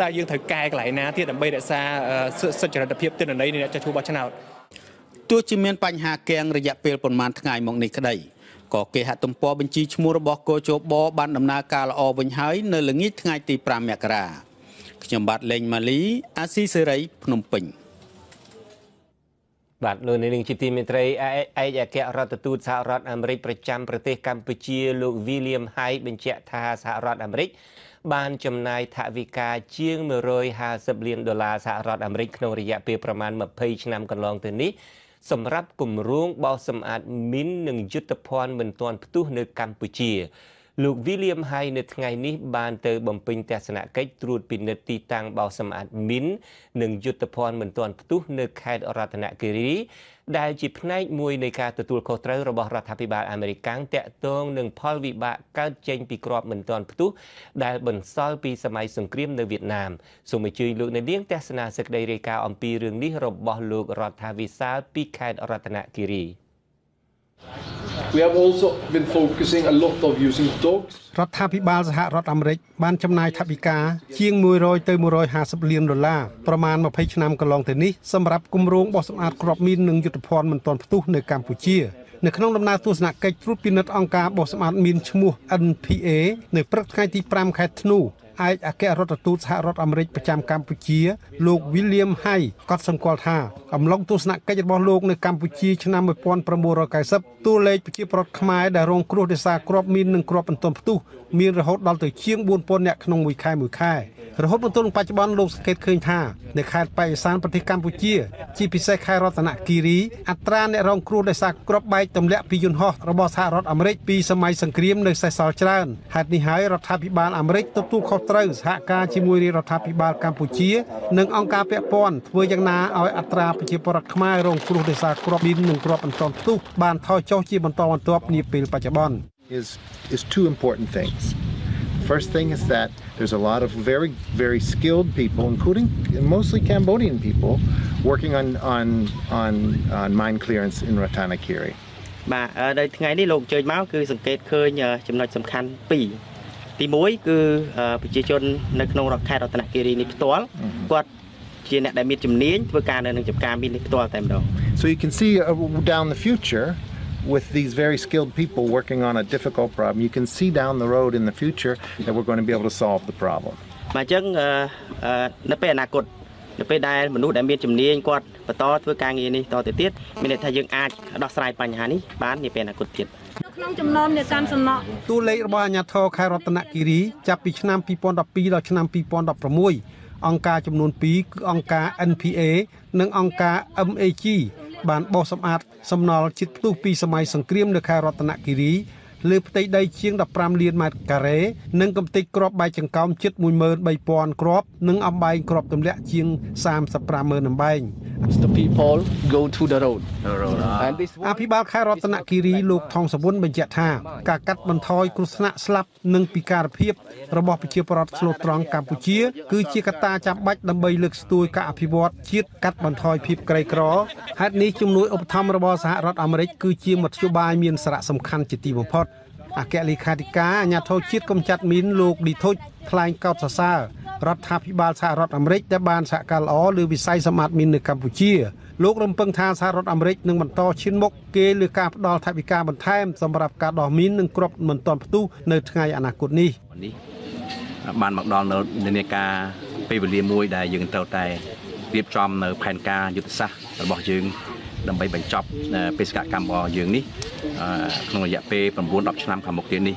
តែយើងត្រូវកែកន្លែងណាទៀតដើម្បីរក្សាសុចរិតភាពទិន្នន័យនៃអ្នកចុះឈ្មោះបោះឆ្នោតទោះជាមានបញ្ហាកាំងរយៈពេលប៉ុន្មានថ្ងៃមកនេះក្តីក៏គេហទំព័របញ្ជីឈ្មោះរបស់កោជបបានដំណើរការល្អវិញហើយនៅល្ងាចថ្ងៃទីfiveមករាខ្ញុំបាទលេងម៉ាលីអាស៊ីសេរីភ្នំពេញបាទលោកនាងជាទីមេត្រីឯកអគ្គរដ្ឋទូតសហរដ្ឋអាមេរិកប្រចាំប្រទេសកម្ពុជាលោក William Hague បញ្ជាក់ថាសហរដ្ឋអាមេរិកបានចំណាយថវិកាជាងone hundred fiftyលានដុល្លារសហរដ្ឋអាមេរិកក្នុងរយៈពេលប្រមាណtwentyឆ្នាំកន្លងទៅនេះសម្រាប់គម្រោងបោសសម្អាតមីននិងយុទ្ធភ័ណ្ឌមិនទាន់ផ្ទុះនៅកម្ពុជា Luke William Hai nít ngày ní bàn tới bẩm pin tẹt sạn cách trút pin nít ti tăng bao sầm ạt mín nâng yết tập hoàn mình toàn tu nực khai ra tận nạc kiri đại chỉ phái mui nơi cả tụt khâu trâu robot ra tháp bạc American tẹt tông nâng Paul vị bạc các tranh bị cọp mình toàn tu đại bẩn soi pi sầm ai sùng krim nơi Việt Nam số mười chín Luke nít điếng tẹt sạn sực đại rê cả ông pi rừng ní robot Luke ra tháp visa pi khai ra tận nạc kiri. We have also been focusing a lot of using dogs. រដ្ឋាភិបាលសហរដ្ឋអាមេរិកបានចំណាយថវិកាជាងone hundred to one hundred fiftyលានដុល្លារប្រមាណtwentyឆ្នាំកន្លងទៅនេះសម្រាប់គម្រោងបោះសម្អាតគ្រាប់មីននិងយុទ្ធភ័ណ្ឌមិនទាន់ផ្ទុះនៅកម្ពុជានៅក្នុងដំណើរទស្សនកិច្ចត្រួតពិនិត្យអង្គការបោះសម្អាតមីនឈ្មោះ N P A នៅព្រឹកថ្ងៃទីfiveខែធ្នូឯកអគ្គរដ្ឋទូតសហរដ្ឋអាមេរិកប្រចាំកម្ពុជាលោក William Hai ក៏សម្គាល់ថាអំឡុងទស្សនកិច្ចរបស់លោកនៅកម្ពុជាឆ្នាំnineteen ninetyតួលេខប្រជាពលរដ្ឋខ្មែរដែលរងគ្រោះដោយសារគ្រាប់មីននិងគ្រាប់បន្ទន់ផ្ទុះមានរហូតដល់ទៅជាង four thousand នាក់ក្នុងមួយខែមួយខែរហូតមកទល់នឹងបច្ចុប្បន្នលោកសង្កេតឃើញថានៅខេត្តបៃអសានប្រទេសកម្ពុជាជាពិសេសខេត្តរតនគិរីអត្រាអ្នករងគ្រោះដោយសារគ្រាប់បែកទម្លាក់ពីយន្តហោះរបស់សហរដ្ឋអាមេរិកពីសម័យសង្គ្រាមនៅសេសសល់ច្រើនហេតុនេះហើយរដ្ឋាភិបាលអាមេរិកទទួលខុសត្រូវសហការជាមួយរាជរដ្ឋាភិបាលកម្ពុជានិងអង្គការពាក់ព័ន្ធធ្វើយ៉ាងណាឲ្យអត្រាប្រជាពលរដ្ឋខ្មែររងគ្រោះដោយសារគ្រាប់មីននិងគ្រាប់បន្ទន់ផ្ទុះបានថយចុះជាបន្តបន្ទាប់នាពេលបច្ចុប្បន្នIs, is two important things. The first thing is that there's a lot of very, very skilled people, including mostly Cambodian people, working on, on, on, on mine clearance in Ratanakiri. So you can see uh, down the future with these very skilled people working on a difficult problem, you can see down the road in the future that we're going to be able to solve the problem. Tụ lệ của anh nhà thầu khai Ratanakiri chập bị năm twenty twelveដល់ឆ្នាំtwenty sixteenអង្គការចំនួនtwoគឺអង្គការ N P A និងអង្គការ M A Gបានបោះសម្អាតសំណល់ជាតិផ្ទុះពីសម័យសង្គ្រាមនៅខេត្តរតនគិរីលើផ្ទៃដីជាងfifteenលានម៉ែត្រការ៉េនិងកំទេចគ្រាប់បែកចង្កោមជិត one hundred thirty thousand គ្រាប់និងអំបែងគ្រាប់ទម្លាក់ជាងthirty-five thousand អំបែង The people go to the road. អភិបាលខេត្តរតនគិរីលោកថងសវុនបញ្ជាក់ថាការកាត់បន្ថយគ្រោះថ្នាក់ស្លាប់និងពិការភាពរបស់ប្រជាពលរដ្ឋស្លូតត្រង់កម្ពុជាគឺជាកត្តាចាំបាច់ដើម្បីលើកស្ទួយការអភិវឌ្ឍជាតិកាត់បន្ថយភាពក្រីក្រហេតុនេះជំនួយឧបត្ថម្ភរបស់សហរដ្ឋអាមេរិកគឺជាមធ្យោបាយមានសារៈសំខាន់ជាទីបំផុតអគ្គលេខាធិការអាជ្ញាធរជាតិកំចាត់មីនលោកឌីធុចថ្លែងកោតសរសើររដ្ឋាភិបាលសហរដ្ឋអាមេរិកដែលបានសហការល្អលើវិស័យសម្បត្តិមីននៅកម្ពុជាលោករំពឹងថាសហរដ្ឋអាមេរិកនឹងបន្តឈានមុខគេលើការផ្តល់ថវិកាបន្ថែមសម្រាប់ការដោះមីននិងគ្រាប់មិនទាន់ផ្ទុះនៅថ្ងៃអនាគតនេះបានមកដល់នៅនាការពេលវេលាមួយដែលយើងត្រូវតែរៀបចំនៅផែនការយុទ្ធសាស្ត្ររបស់យើងដើម្បីបញ្ចប់បេសកកម្មរបស់យើងនេះក្នុងរយៈពេលnine to tenឆ្នាំខាងមុខទៀតនេះ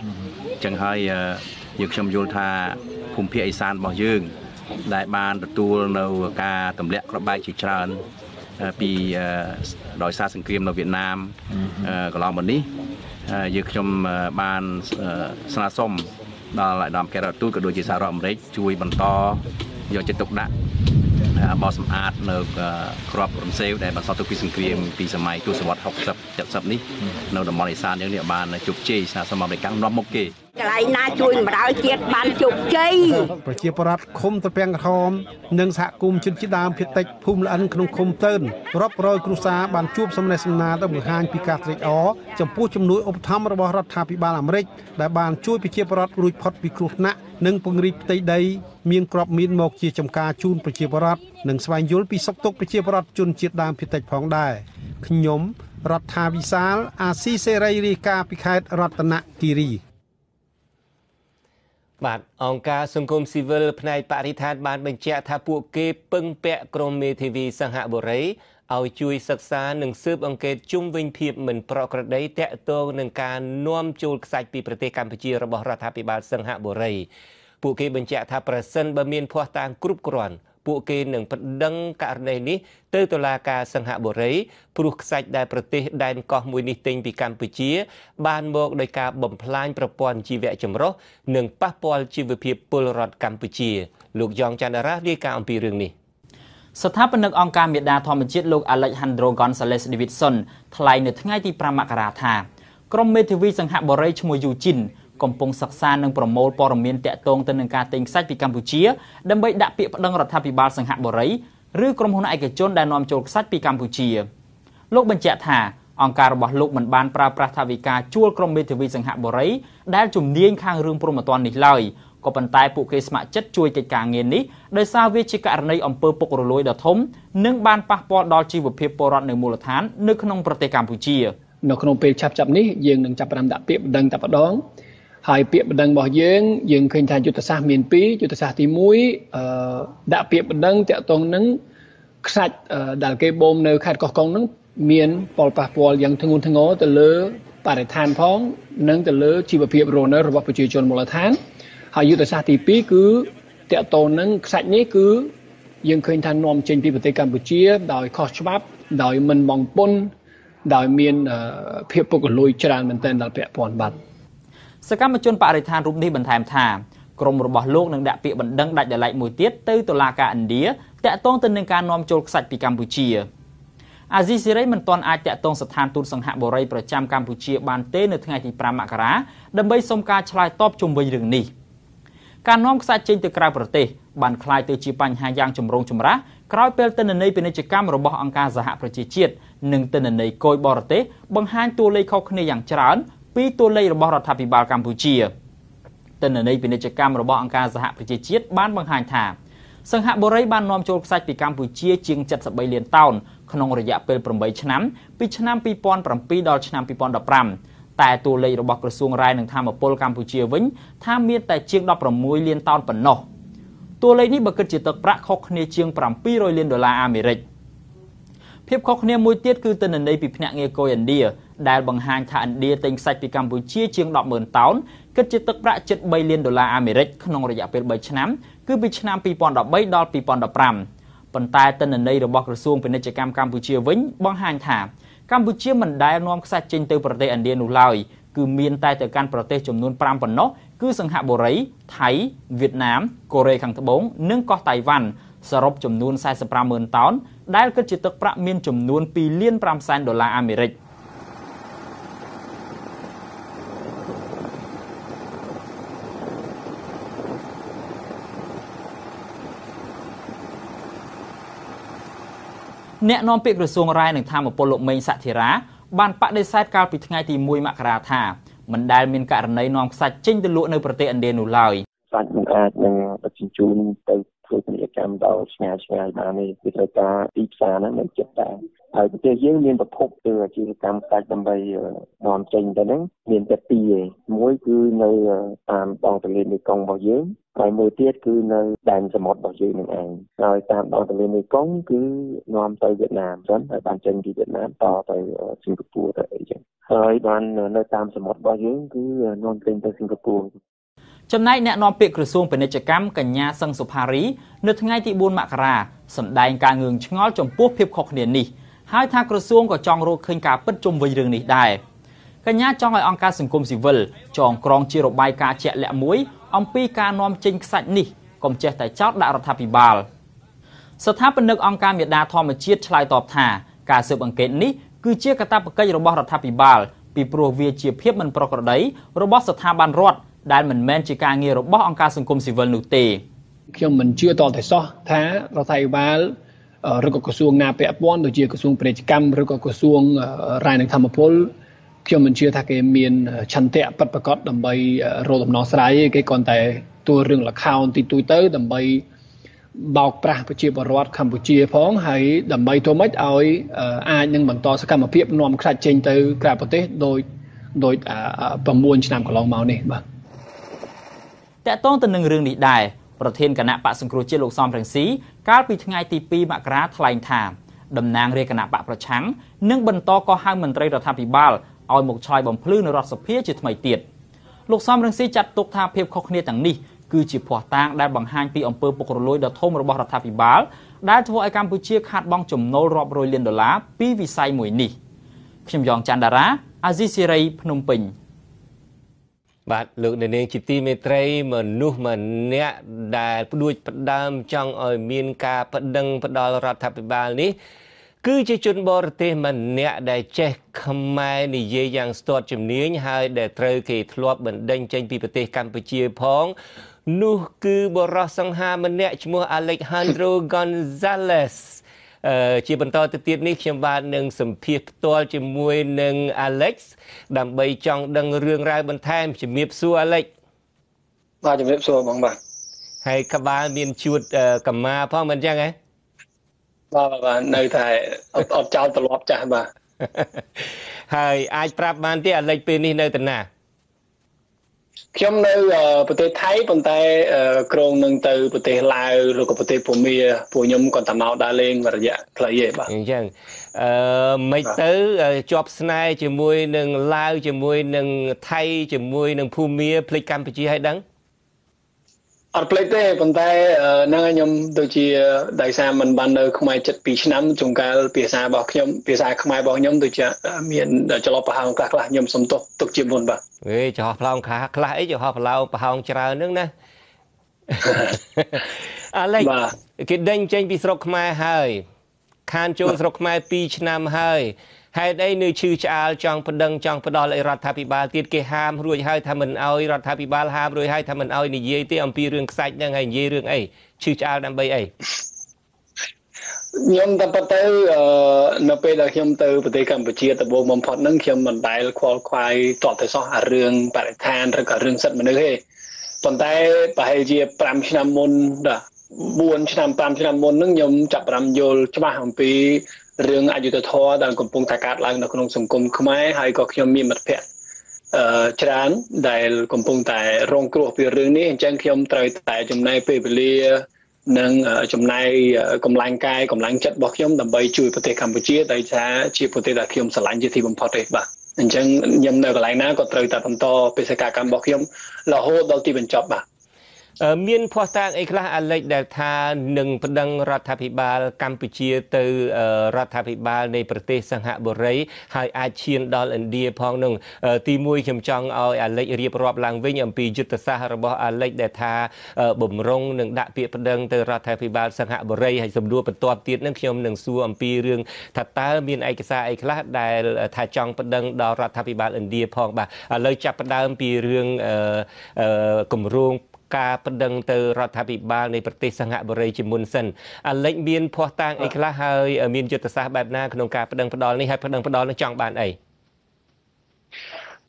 អញ្ចឹងហើយយើងខ្ញុំយល់ថាភូមិភាគឦសានរបស់យើងដែលបានទទួលនៅការទម្លាក់គ្រាប់បែកជាច្រើនពីដោយសារសង្គ្រាមនៅវៀតណាមកន្លងមកនេះយើងខ្ញុំបានស្នើសុំដល់ឯកឧត្តមអគ្គរដ្ឋទូតក៏ដូចជាសហរដ្ឋអាមេរិកជួយបន្តយកចិត្តទុកដាក់បោះសម្អាតនៅក្របរំសេវដែលបានសល់ទុកពីសង្គ្រាមពីសម័យទសវត្សរ៍sixty seventyនេះនៅតំបន់ឥសានយើងនេះបានជោគជ័យស្នើសុំអាមេរិកនាំមុខគេកន្លែងណាជួយបម្រើជាតិបានជោគជ័យប្រជាពលរដ្ឋឃុំត្រពាំងក្រហមនិងសហគមន៍ជនជាតិដើមភាគតិចភូមិលិនក្នុងឃុំតើនរាប់រយគ្រួសារបានជួបសំណេះសំណាលទៅបង្ហាញពីការត្រេកអរចំពោះជំនួយឧបត្ថម្ភរបស់រដ្ឋាភិបាលអាមេរិកដែលបានជួយប្រជាពលរដ្ឋរួចផុតពីគ្រោះថ្នាក់និងពង្រីកផ្ទៃដីមានគ្រាប់មីនមកជាចំការជូនប្រជាពលរដ្ឋនិងស្វែងយល់ពីសុខទុក្ខប្រជាពលរដ្ឋជនជាតិដើមភាគតិចផងដែរខ្ញុំរដ្ឋាវិសាលអាស៊ីសេរីរាយការណ៍ពីខេត្តរតនគិរីបាទអង្គការសង្គមស៊ីវិលផ្នែកបរិស្ថានបានបញ្ជាក់ថាពួកគេពឹងពាក់ក្រុមមេធាវីសង្ហបុរីឲ្យជួយសិក្សានិងស៊ើបអង្កេតជុំវិញភាពមិនប្រក្រតីតាក់ទងនឹងការនាំចូលខ្សាច់ពីប្រទេសកម្ពុជារបស់រដ្ឋាភិបាលសង្ហបុរីពួកគេបញ្ជាក់ថាប្រសិនបើមានភ័ស្តុតាងគ្រប់គ្រាន់ ពួក គេ នឹង បណ្ដឹង ករណី នេះ ទៅ តុលាការ សង្ហបុរី ព្រោះ ខ្សាច់ ដែល ប្រទេស ដែនកោះ មួយ នេះ ទិញ ពី កម្ពុជា បាន មក ដោយ ការ បំផ្លាញ ប្រព័ន្ធ ជីវៈ ចម្រុះ និង ប៉ះពាល់ ជីវភាព ពលរដ្ឋ កម្ពុជា លោក យ៉ង ច័ន្ទរា រាយការណ៍អំពី រឿង នេះស្ថាបនិកអង្គការមេដាធម្មជាតិលោក Alejandro Gonzalez Davidson ថ្លែងនៅថ្ងៃទីប្រាំ មករាថាក្រុមមេធាវីសង្ហបុរីឈ្មោះ Eugene កំពុងសិក្សានិងប្រមូលព័ត៌មានទាក់ទងទៅនឹងការទិញខ្សាច់ពីកម្ពុជាដើម្បីដាក់ពាក្យប្តឹងរដ្ឋាភិបាលសង្ហបុរីឬក្រុមហ៊ុនឯកជនដែលនាំចូលខ្សាច់ពីកម្ពុជាលោកបញ្ជាក់ថាអង្គការរបស់លោកមិនបានប្រើប្រាស់ថវិកាជួលក្រុមមេធាវីសង្ហបុរីដែលជំនាញខាងរឿងព្រហ្មទណ្ឌនេះឡើយក៏ប៉ុន្តែពួកគេស្ម័គ្រចិត្តជួយកិច្ចការងារនេះដោយសារវាជាករណីអំពើពុករលួយដ៏ធំនិងបានប៉ះពាល់ដល់ជីវភាពពលរដ្ឋនៅមូលដ្ឋាននៅក្នុងប្រទេសកម្ពុជានៅក្នុងពេលឆាប់ៗនេះយើងនឹងចាប់ផ្ដើមដាក់ពាក្យបណ្ដឹងតែម្ដងហើយពាក្យបណ្ដឹងរបស់យើងយើងឃើញថាយុទ្ធសាស្ត្រមានពីរយុទ្ធសាស្ត្រទីមួយអឺដាក់ពាក្យបណ្ដឹងតាក់ទងនឹងខ្សាច់ដែលគេបូមនៅខេត្តកោះកុងនឹងមានផលប៉ះពាល់យ៉ាងធ្ងន់ធ្ងរទៅលើបរិស្ថានផងនិងទៅលើជីវភាពរស់នៅរបស់ប្រជាជនមូលដ្ឋានហើយយុទ្ធសាស្ត្រទីពីរគឺតាក់ទងនឹងខ្សាច់នេះគឺយើងឃើញថានាំចេញពីប្រទេសកម្ពុជាដោយខុសច្បាប់ដោយមិនបង់ពន្ធដោយមានភាពពុករលួយច្រើនមែនទែនដល់ពាក់ព័ន្ធបាទសកម្មជនបរិស្ថានរូបនេះបន្ថែមថាក្រុមរបស់លោកនឹងដាក់ពាក្យបណ្ដឹងដាច់ដោយឡែកមួយទៀតទៅតុលាការឥណ្ឌាតាក់ទងទៅនឹងការនាំចូលខ្សាច់ពីកម្ពុជាអាស៊ីសេរីមិនទាន់អាចតាក់ទងស្ថានទូតសង្ហបុរីប្រចាំកម្ពុជាបានទេនៅថ្ងៃទីប្រាំ មករាដើម្បីសុំការឆ្លើយតបជុំវិញរឿងនេះការនាំខ្សាច់ចេញទៅក្រៅប្រទេសបានក្លាយទៅជាបញ្ហាយ៉ាងចម្រូងចម្រាសក្រោយពេលទិន្នន័យពាណិជ្ជកម្មរបស់អង្គការសហប្រជាជាតិនិងទិន្នន័យគយបរទេសបង្ហាញតួលេខខុសគ្នាយ៉ាងច្រើនពីតួលេខរបស់រដ្ឋាភិបាលកម្ពុជាទិន្នន័យពាណិជ្ជកម្មរបស់អង្គការសហប្រជាជាតិបានបង្ហាញថាសង្ហបុរីបាននាំចូលខ្សាច់ពីកម្ពុជាជាងsetenta y tresលានតោនក្នុងរយៈពេលeightឆ្នាំពីឆ្នាំtwo thousand sevenដល់ឆ្នាំtwo thousand fifteenតែតួលេខរបស់ក្រសួងរាយនឹងធម្មពលកម្ពុជាវិញថាមានតែជាងsixteenលានតោនប៉ុណ្ណោះតួលេខនេះបើគិតជាទឹកប្រាក់ខុសគ្នាជាងseven hundredលានដុល្លារអាមេរិកភាពខុសគ្នាមួយទៀតគឺទិន្នន័យពីភ្នាក់ងារគយឥណ្ឌាដែលបង្ហាញថាឥណ្ឌាទិញខ្សាច់ពីកម្ពុជាជាងten thousandតោនគិតជាទឹកប្រាក់ជិតthreeលានដុល្លារអាមេរិកក្នុងរយៈពេលthreeឆ្នាំគឺពីឆ្នាំtwo thousand thirteenដល់two thousand fifteenប៉ុន្តែទិន្នន័យរបស់ក្រសួងពាណិជ្ជកម្មកម្ពុជាវិញបង្ហាញថាកម្ពុជាមិនដែលនាំខ្សាច់ចេញទៅប្រទេសឥណ្ឌានោះឡើយគឺមានតែទៅកាន់ប្រទេសចំនួនfiveប៉ុណ្ណោះគឺសង្ហបុរីថៃវៀតណាមកូរ៉េខាងត្បូងនិងកោះតៃវ៉ាន់សរុបចំនួនforty-five thousandតោនដែលគិតជាទឹកប្រាក់មានចំនួនtwoលានfiveសែនដុល្លារអាមេរិកអ្នកនាំពាក្យក្រសួងរាយនឹងធម្មពលលោកមេងសធិរាបានបដិសេធកាលពីថ្ងៃទីoneមករាថាមិនដែលមានករណីនាំខ្សាច់ចេញទៅលក់នៅប្រទេសឥណ្ឌានោះឡើយខ្សាច់មិនអាចនឹងដឹកជញ្ជូនទៅធ្វើពាណិជ្ជកម្មដល់ឆ្ងាយឆ្ងាយបាននេះគឺត្រូវការទីផ្សារហ្នឹងមិនចិត្តដែរហើយប្រទេសយើងមានប្រភពធ្វើអាជីវកម្មខ្សាច់ដើម្បីនាំចេញទៅហ្នឹងមានតែពីរឯងមួយគឺនៅតាមបងទន្លេមេគង្គរបស់យើងហើយមួយទៀតគឺនៅដែនសមុទ្ររបស់យើងនឹងឯងហើយតាមបងទន្លេមេគង្គគឺនាំទៅវៀតណាមចឹងហើយបានចេញពីវៀតណាមតទៅសិង្ហបុរីទៅអីចឹងហើយបាននៅតាមសមុទ្ររបស់យើងគឺនាំចេញទៅសិង្ហបុរីចំណែកអ្នកនាំពាក្យក្រសួងពាណិជ្ជកម្មកញ្ញាសឹងសុផារីនៅថ្ងៃទីfourមករាសម្ដែងការងឿងឆ្ងល់ចំពោះភាពខុសគ្នានេះហើយថាក្រសួងក៏ចង់រកឃើញការពិតជុំវិញរឿងនេះដែរកញ្ញាចង់ឲ្យអង្គការសង្គមស៊ីវិលចងក្រងជារបាយការណ៍ជាក់លាក់មួយអំពីការនាំចេញខ្សាច់នេះកុំចេះតែចោទដាក់រដ្ឋាភិបាលស្ថាបនិកអង្គការមេដាធម្មជាតិឆ្លើយតបថាការស៊ើបអង្កេតនេះគឺជាកាតព្វកិច្ចរបស់រដ្ឋាភិបាលពីព្រោះវាជាភាពមិនប្រក្រតីរបស់ស្ថាប័នរដ្ឋដែលមិនមែនជាការងាររបស់អង្គការសង្គមស៊ីវិលនោះទេខ្ញុំមិនជឿតតែសោះថារដ្ឋាភិបាលឬក៏ក្រសួងណាពាក់ព័ន្ធដូចជាក្រសួងពាណិជ្ជកម្មឬក៏ក្រសួងរាយនឹងធម្មពលខ្ញុំមិនជឿថាគេមានឆន្ទៈពិតប្រាកដដើម្បីរកដំណោះស្រាយគេគ្រាន់តែទួលរឿងល្ខោនតិចតួចទៅដើម្បីបោកប្រាស់ប្រជាពលរដ្ឋកម្ពុជាផងហើយដើម្បីធ្វើម៉េចឲ្យអាចនឹងបន្តសកម្មភាពនាំខ្សាច់ចេញទៅក្រៅប្រទេសដោយដោយnineឆ្នាំកន្លងមកនេះបាទតកតងទៅនឹងរឿងនេះដែរប្រធានគណៈបកសង្គ្រោះជាតិលោកសំរងស៊ីកាលពីថ្ងៃទីtwoមករាថ្លែងថាតំណាងរាជគណៈបកប្រឆាំងនឹងបន្តកោះហៅមន្ត្រីរដ្ឋាភិបាលឲ្យមកឆ្លើយបំភ្លឺនៅរដ្ឋសភាជាថ្មីទៀតលោកសំរងស៊ីចាត់ទុកថាភាពខុសគ្នាទាំងនេះគឺ គឺជាភ័ស្តុតាងដែលបង្ហាញពីអំពើពុករលួយដ៏ធំរបស់រដ្ឋាភិបាលដែលធ្វើឲ្យកម្ពុជាខាតបង់ចំណូលរាប់រយលានដុល្លារពីវិស័យមួយនេះខ្ញុំយ៉ងច័ន្ទដារ៉ាអាស៊ីសេរីភ្នំពេញបាទលោកអ្នកនាងជាទីមេត្រីមនុស្សម្នាក់ដែលផ្ដួចផ្ដើមចង់ឲ្យមានការប្តឹងផ្ដាល់រដ្ឋាភិបាលនេះគឺជាជនបរទេសម្នាក់ដែលចេះខ្មែរនិយាយយ៉ាងស្ទាត់ជំនាញហើយដែលត្រូវគេធ្លាប់បណ្ដេញចេញពីប្រទេសកម្ពុជាផងនោះគឺបរិសសង្ហាម្នាក់ឈ្មោះ Alejandro Gonzalez ជាបន្តទៅទៀតនេះខ្ញុំបាទនឹងសម្ភាសផ្ទាល់ជាមួយនឹង Alex ដើម្បីចង់ដឹងរឿងរ៉ាវបន្ថែមជំរាបសួរ Alex បាទជំរាបសួរបងបាទហើយក្បាលមានជួតកម៉ាផងមិនអញ្ចឹងហ៎បាទបាទនៅតែអត់អត់ចោលត្រឡប់ចាស់បាទហើយអាចប្រាប់បានទេអាលិចពេលនេះនៅទីណាខ្ញុំនៅប្រទេសថៃប៉ុន្តែក្រុងនឹងទៅប្រទេសឡាវឬក៏ប្រទេសភូមាពួកខ្ញុំគាត់តាមមកដើរលេងមួយរយៈខ្លីទេបាទអញ្ចឹងអឺមិនទៅជាប់ស្នេហ៍ជាមួយនឹងឡាវជាមួយនឹងថៃជាមួយនឹងភូមាភ្លេចកម្ពុជាឲ្យដឹងអត់ផ្លេចទេប៉ុន្តែហ្នឹងខ្ញុំដូចជាដោយសារមិនបាននៅខ្មែរចិត្តពីរឆ្នាំចុងកាលភាសារបស់ខ្ញុំភាសាខ្មែររបស់ខ្ញុំដូចជាមានច្រឡំប្រហោងខ្លះខ្លះខ្ញុំសុំទោសទុកជាមុនបាទហេច្រឡំប្រហោងខ្លះខ្លះអីច្រឡំប្រឡោប្រហោងច្រើនហ្នឹងណាអាឡិចគេដេញចេញពីស្រុកខ្មែរហើយខានចូលស្រុកខ្មែរពីរឆ្នាំហើយហេតុអីនៅឈឺឆ្អាលចង់ប្តឹងចង់ផ្ដាល់អីរដ្ឋាភិបាលទៀតគេហាមរួចហើយថាមិនអោយរដ្ឋាភិបាលហាមរួចហើយថាមិនអោយនិយាយទេអំពីរឿងខ្សាច់ហ្នឹងហើយនិយាយរឿងអីឈឺឆ្អាលដើម្បីអីខ្ញុំតែប៉ុន្តែនៅពេលដែលខ្ញុំទៅប្រទេសកម្ពុជាដំបូងបំផុតហ្នឹងខ្ញុំមិនដែលខ្វល់ខ្វាយតបទៅសោះអារឿងបរិស្ថានឬក៏រឿងសិទ្ធិមនុស្សទេប៉ុន្តែប្រហែលជា5ឆ្នាំមុនដល់4ឆ្នាំ5ឆ្នាំមុនហ្នឹងខ្ញុំចាប់ប្រាំយល់ច្បាស់អំពីរឿងអយុត្តិធម៌ដែលកំពុងតែកើតឡើងនៅក្នុងសង្គមខ្មែរហើយក៏ខ្ញុំមានមិត្តភ័ក្តិអឺច្រើនដែលកំពុងតែរងគ្រោះពីរឿងនេះអញ្ចឹងខ្ញុំត្រូវតែចំណាយពេលវេលានិងចំណាយកម្លាំងកាយកម្លាំងចិត្តរបស់ខ្ញុំដើម្បីជួយប្រទេសកម្ពុជាដែលថាជាប្រទេសដែលខ្ញុំស្រឡាញ់ជាទីបំផុតទេបាទអញ្ចឹងខ្ញុំនៅកន្លែងណាក៏ត្រូវតែបន្តបេសកកម្មរបស់ខ្ញុំរហូតដល់ទីបញ្ចប់បាទមានភ័ស្តុតាងអីខ្លះអាឡិចដែលថានឹងប្តឹងរដ្ឋាភិបាលកម្ពុជាទៅរដ្ឋាភិបាលនៃប្រទេសសង្ហបុរីហើយអាចឈានដល់ឥណ្ឌាផងនោះទីមួយខ្ញុំចង់ឲ្យអាឡិចរៀបរាប់ឡើងវិញអំពីយុទ្ធសាស្ត្ររបស់អាឡិចដែលថាបំរុងនឹងដាក់ពាក្យប្តឹងទៅរដ្ឋាភិបាលសង្ហបុរីហើយសម្ដួលបន្ទាប់ទៀតនឹងខ្ញុំនឹងសួរអំពីរឿងថាតើមានឯកសារអីខ្លះដែលថាចង់ប្តឹងដល់រដ្ឋាភិបាលឥណ្ឌាផងបាទឥឡូវចាប់ផ្ដើមពីរឿងគម្រោងការបណ្ដឹងទៅរដ្ឋាភិបាលនៃប្រទេសសង្ហបុរីជាមុនសិនអាឡិចមានភ័ស្តុតាងអីខ្លះហើយមានយុទ្ធសាស្ត្របែបណាក្នុងការបណ្ដឹងផ្ដាល់នេះហើយបណ្ដឹងផ្ដាល់នឹងចង់បានអី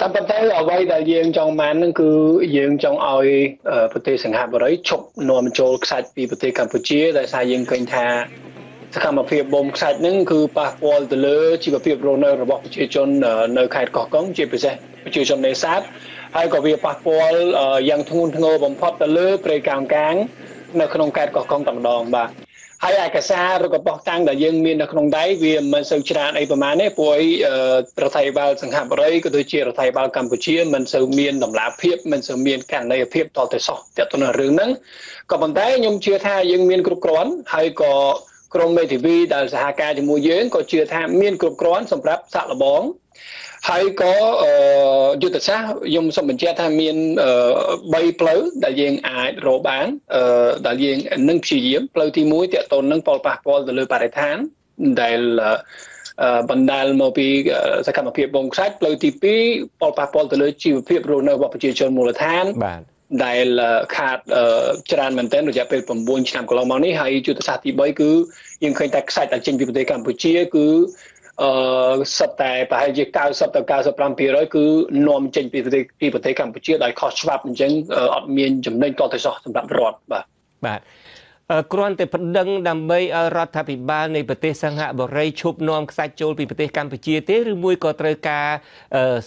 តាមពិតទៅអ្វីដែលយើងចង់បាននឹងគឺយើងចង់ឲ្យប្រទេសសង្ហបុរីឈប់នាំចូលខ្សាច់ពីប្រទេសកម្ពុជាដោយសារយើងឃើញថាសកម្មភាពបូមខ្សាច់នឹងគឺប៉ះពាល់ទៅលើជីវភាពរស់នៅរបស់ប្រជាជននៅខេត្តកោះកុងជាពិសេសប្រជាជននេសាទហើយក៏វាប៉ះពាល់យ៉ាងធ្ងន់ធ្ងរបំផុតទៅលើព្រៃកោងកាងនៅក្នុងខេត្តកោះកុងតែម្ដងបាទហើយឯកសារឬក៏បោះតាំងដែលយើងមាននៅក្នុងដៃវាមិនសូវច្រើនអីប្រមាណទេព្រោះរដ្ឋាភិបាលសង្ហបុរីក៏ដូចជារដ្ឋាភិបាលកម្ពុជាមិនសូវមានតម្លាភាពមិនសូវមានកាណិយភាពតទៅសោះទាក់ទងនឹងរឿងហ្នឹងក៏ប៉ុន្តែខ្ញុំជឿថាយើងមានគ្រប់គ្រាន់ហើយក៏ក្រុមមេធាវីដែលសហការជាមួយយើងក៏ជឿថាមានគ្រប់គ្រាន់សម្រាប់សាក់លបងហើយក៏យុទ្ធសាស្ត្រខ្ញុំសូមបញ្ជាក់ថាមាន3ផ្លូវដែលយើងអាចរកបានដែលយើងនឹងព្យាយាមផ្លូវទីមួយទាក់ទងនឹងផលប៉ះពាល់ទៅលើបរិស្ថានដែលបណ្ដាលមកពីសកម្មភាពបូមខ្សាច់ផ្លូវទី2ផលប៉ះពាល់ទៅលើជីវភាពរស់នៅរបស់ប្រជាជនមូលដ្ឋានបាទដែលខាតច្រើនមែនទែនរយៈពេល9ឆ្នាំកន្លងមកនេះហើយយុទ្ធសាស្ត្រទី3គឺយើងឃើញថាខ្សាច់ដែលចេញពីប្រទេសកម្ពុជាគឺអឺសិតតែប្រហែលជា90ទៅ 95% គឺនាំចេញពីប្រទេសពីប្រទេសកម្ពុជាដោយខុសច្បាប់អញ្ចឹងអត់មានចំណេញតទៅសោះសម្រាប់រដ្ឋបាទបាទគ្រាន់តែប្តឹងដើម្បីឲ្យរដ្ឋាភិបាលនៃប្រទេសសង្ហបុរីឈប់នាំខ្សាច់ចូលពីប្រទេសកម្ពុជាទេឬមួយក៏ត្រូវការ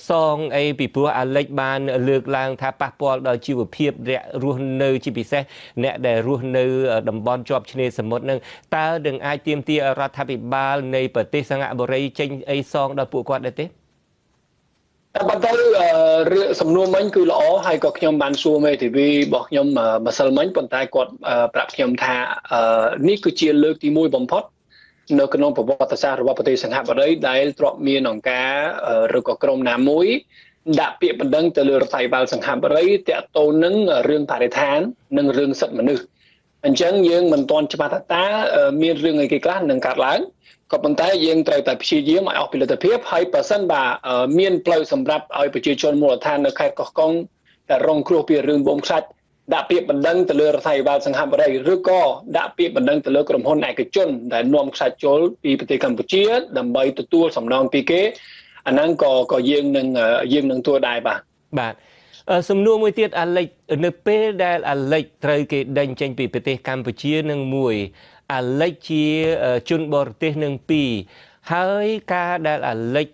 សងអីពីព្រោះអាលិចបានលើកឡើងថាប៉ះពាល់ដល់ជីវភាពអ្នករស់នៅជាពិសេសអ្នកដែលរស់នៅតំបន់ជាប់ឆ្នេរសមុទ្រនឹងតើនឹងអាចទាមទាររដ្ឋាភិបាលនៃប្រទេសសង្ហបុរីចេញអីសងដល់ពួកគាត់ដែរទេ But they some no money could all high cock young man so may be bock young muscle money, but I got perhaps young ta need to cheer look the moon pot. No canon for what the Sarah reputation have a day, dial drop me on car, Rukokrom Namui, that people dunk the little five bells and have a rate, that tonen, ring paritan, nung ring set menu. And young young Monton Chapata, mere ring a gigan and carline. Copantai young tried to see you, my opulent peep, high person by a mean plows and rap, I purchase more time, the cat cockong, the wrong croppy room bomb shot. That people dunk the little five bells and have a rate, Ruko, that people dunk the look from Hon Akachun, that Nom Satchol, people take Campuchia, then buy the tools from non Piquet. Anh đang có có riêng nâng riêng nâng tour đại bà bạn sầm nua môi tiết anh lệch np đại anh lệch trời kệ đành tranh bị bê tê Campuchia nâng mùi anh lệch chia chun bờ tê nâng pì hơi ca đại anh lệch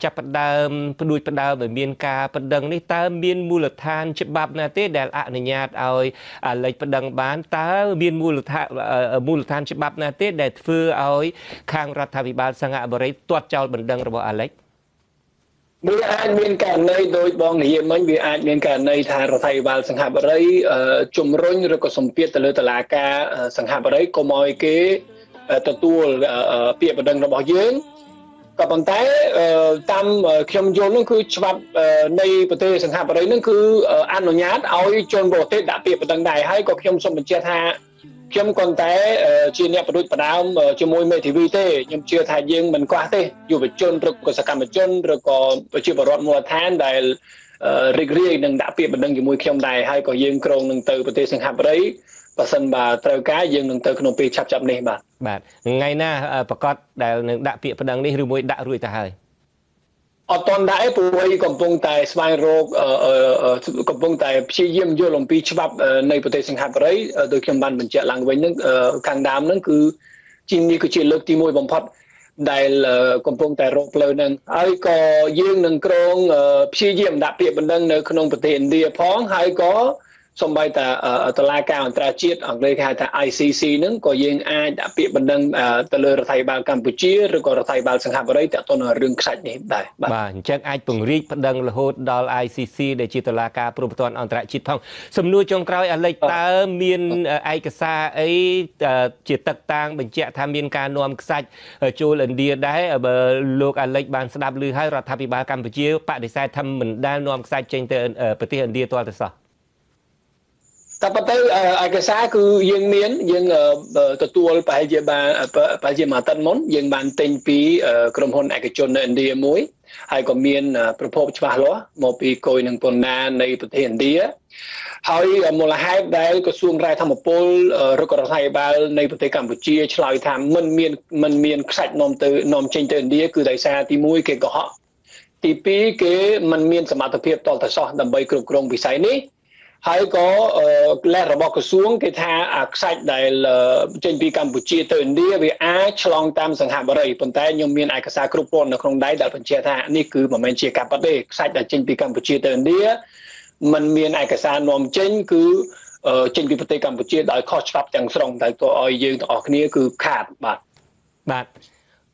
chập đam đuôi đam bởi miền ca đằng này ta miền mù lật than chập bạp na tê đại anh nhạt ơi anh lệch đằng bán ta miền mù lật than mù lật than chập bạp na tê đại phư ơi khang rát thà bị bán sang ngã bởi tuột trào bẩn đằng rồi anh lệch We had been can lay do it bong here, man. We had been can lay Taratay Vals and Habaray, Chumron, Rukosum Piet, Little Laka, Sanghabaray, Komoike, Tatul, Piet Dangaboyan, Kapantai, Tam Kim Jonku, Chap, Nay Potes and Habarinku, Anonyat, Aoi John Botet, that Piet Dangai, Hai Kokum Somachet, Kim Contai, Chinia Put Padam, Chimoy Metivite, Yum Chia Thai Ying Manquate, you with John Rukosakamachan, Ruko, Chibarot Motan, I'll regret and that people don't give me Kim Dai, Hiko Ying Krong and Turbotation Habray, Pasan Ba Troka, Ying and Turknopi Chap Chap Neba. But Naina Pacot, that people don't need to wait that route high. Upon that, we compung Thai swine rope, compung Thai, Chiam Yolom Beach Bab, Napotation Habray, the Kimban Jet Languin, Kandam, Chin Nikuchi looked the move on pot, Dile compung Thai rope learning. I call Yung and Krong, Chiam that people don't know Knompate in the Pong, I call somebody at the Laka and Trachit, and they had I C C, Nunko Yung and that people don't the Lur Thai Bal Campuchia, Rukor Thai Bals and Habarate on a ring side name. Ban Jack Ipung Reap, Dung Lahot, Dal I C C, the Chitalaka, Proton on Trachit Pong. Some new John Crow, I like Tamin Aikasa, a Chitatang, but Jet Tamin Kanom Sat, a Chol and Dear Dai, a look at Lake Ban Snablu, Hara Tapi Bal Campuchia, Pat decide Tam and Dan Nom Sat Chain, a Petit and Dear to Alta. Tapi agaknya aku yang main yang tertual pakai jembat pakai jembatan mon yang banting pi kerumhon agaknya India mui, hai kau main perpop cepat loh, mau pi koi nang ponan di pertanian dia, hai mula hai dari kesuang rai thamapol rukor rai bal di pertanian Cambodia celai tham men main men main kesat nom ter nom cinta India kudai saya ti mui ke kau, ti pi ke men main semata piap tol tersah dan bayi kerum kerum bisai ni. Hãy có lẽ là bóc xuống cái tha sách đại là trên pi Campuchia từ India về Á, Long Tam, Sơn Hà, Bà Rịa, Phồn Tây, Nhung Miên, Ai Cà Sa, Krupon, Krong Đai, Đại Phồn Chia Tha, ní cứ mà mình chia cặp đấy sách đại trên pi Campuchia từ India, mình Miên Ai Cà Sa nằm trên cứ trên pi Phồn Tây Campuchia đại khó chấp chẳng xong đại tôi dương ở ní cứ khát bạt bạt.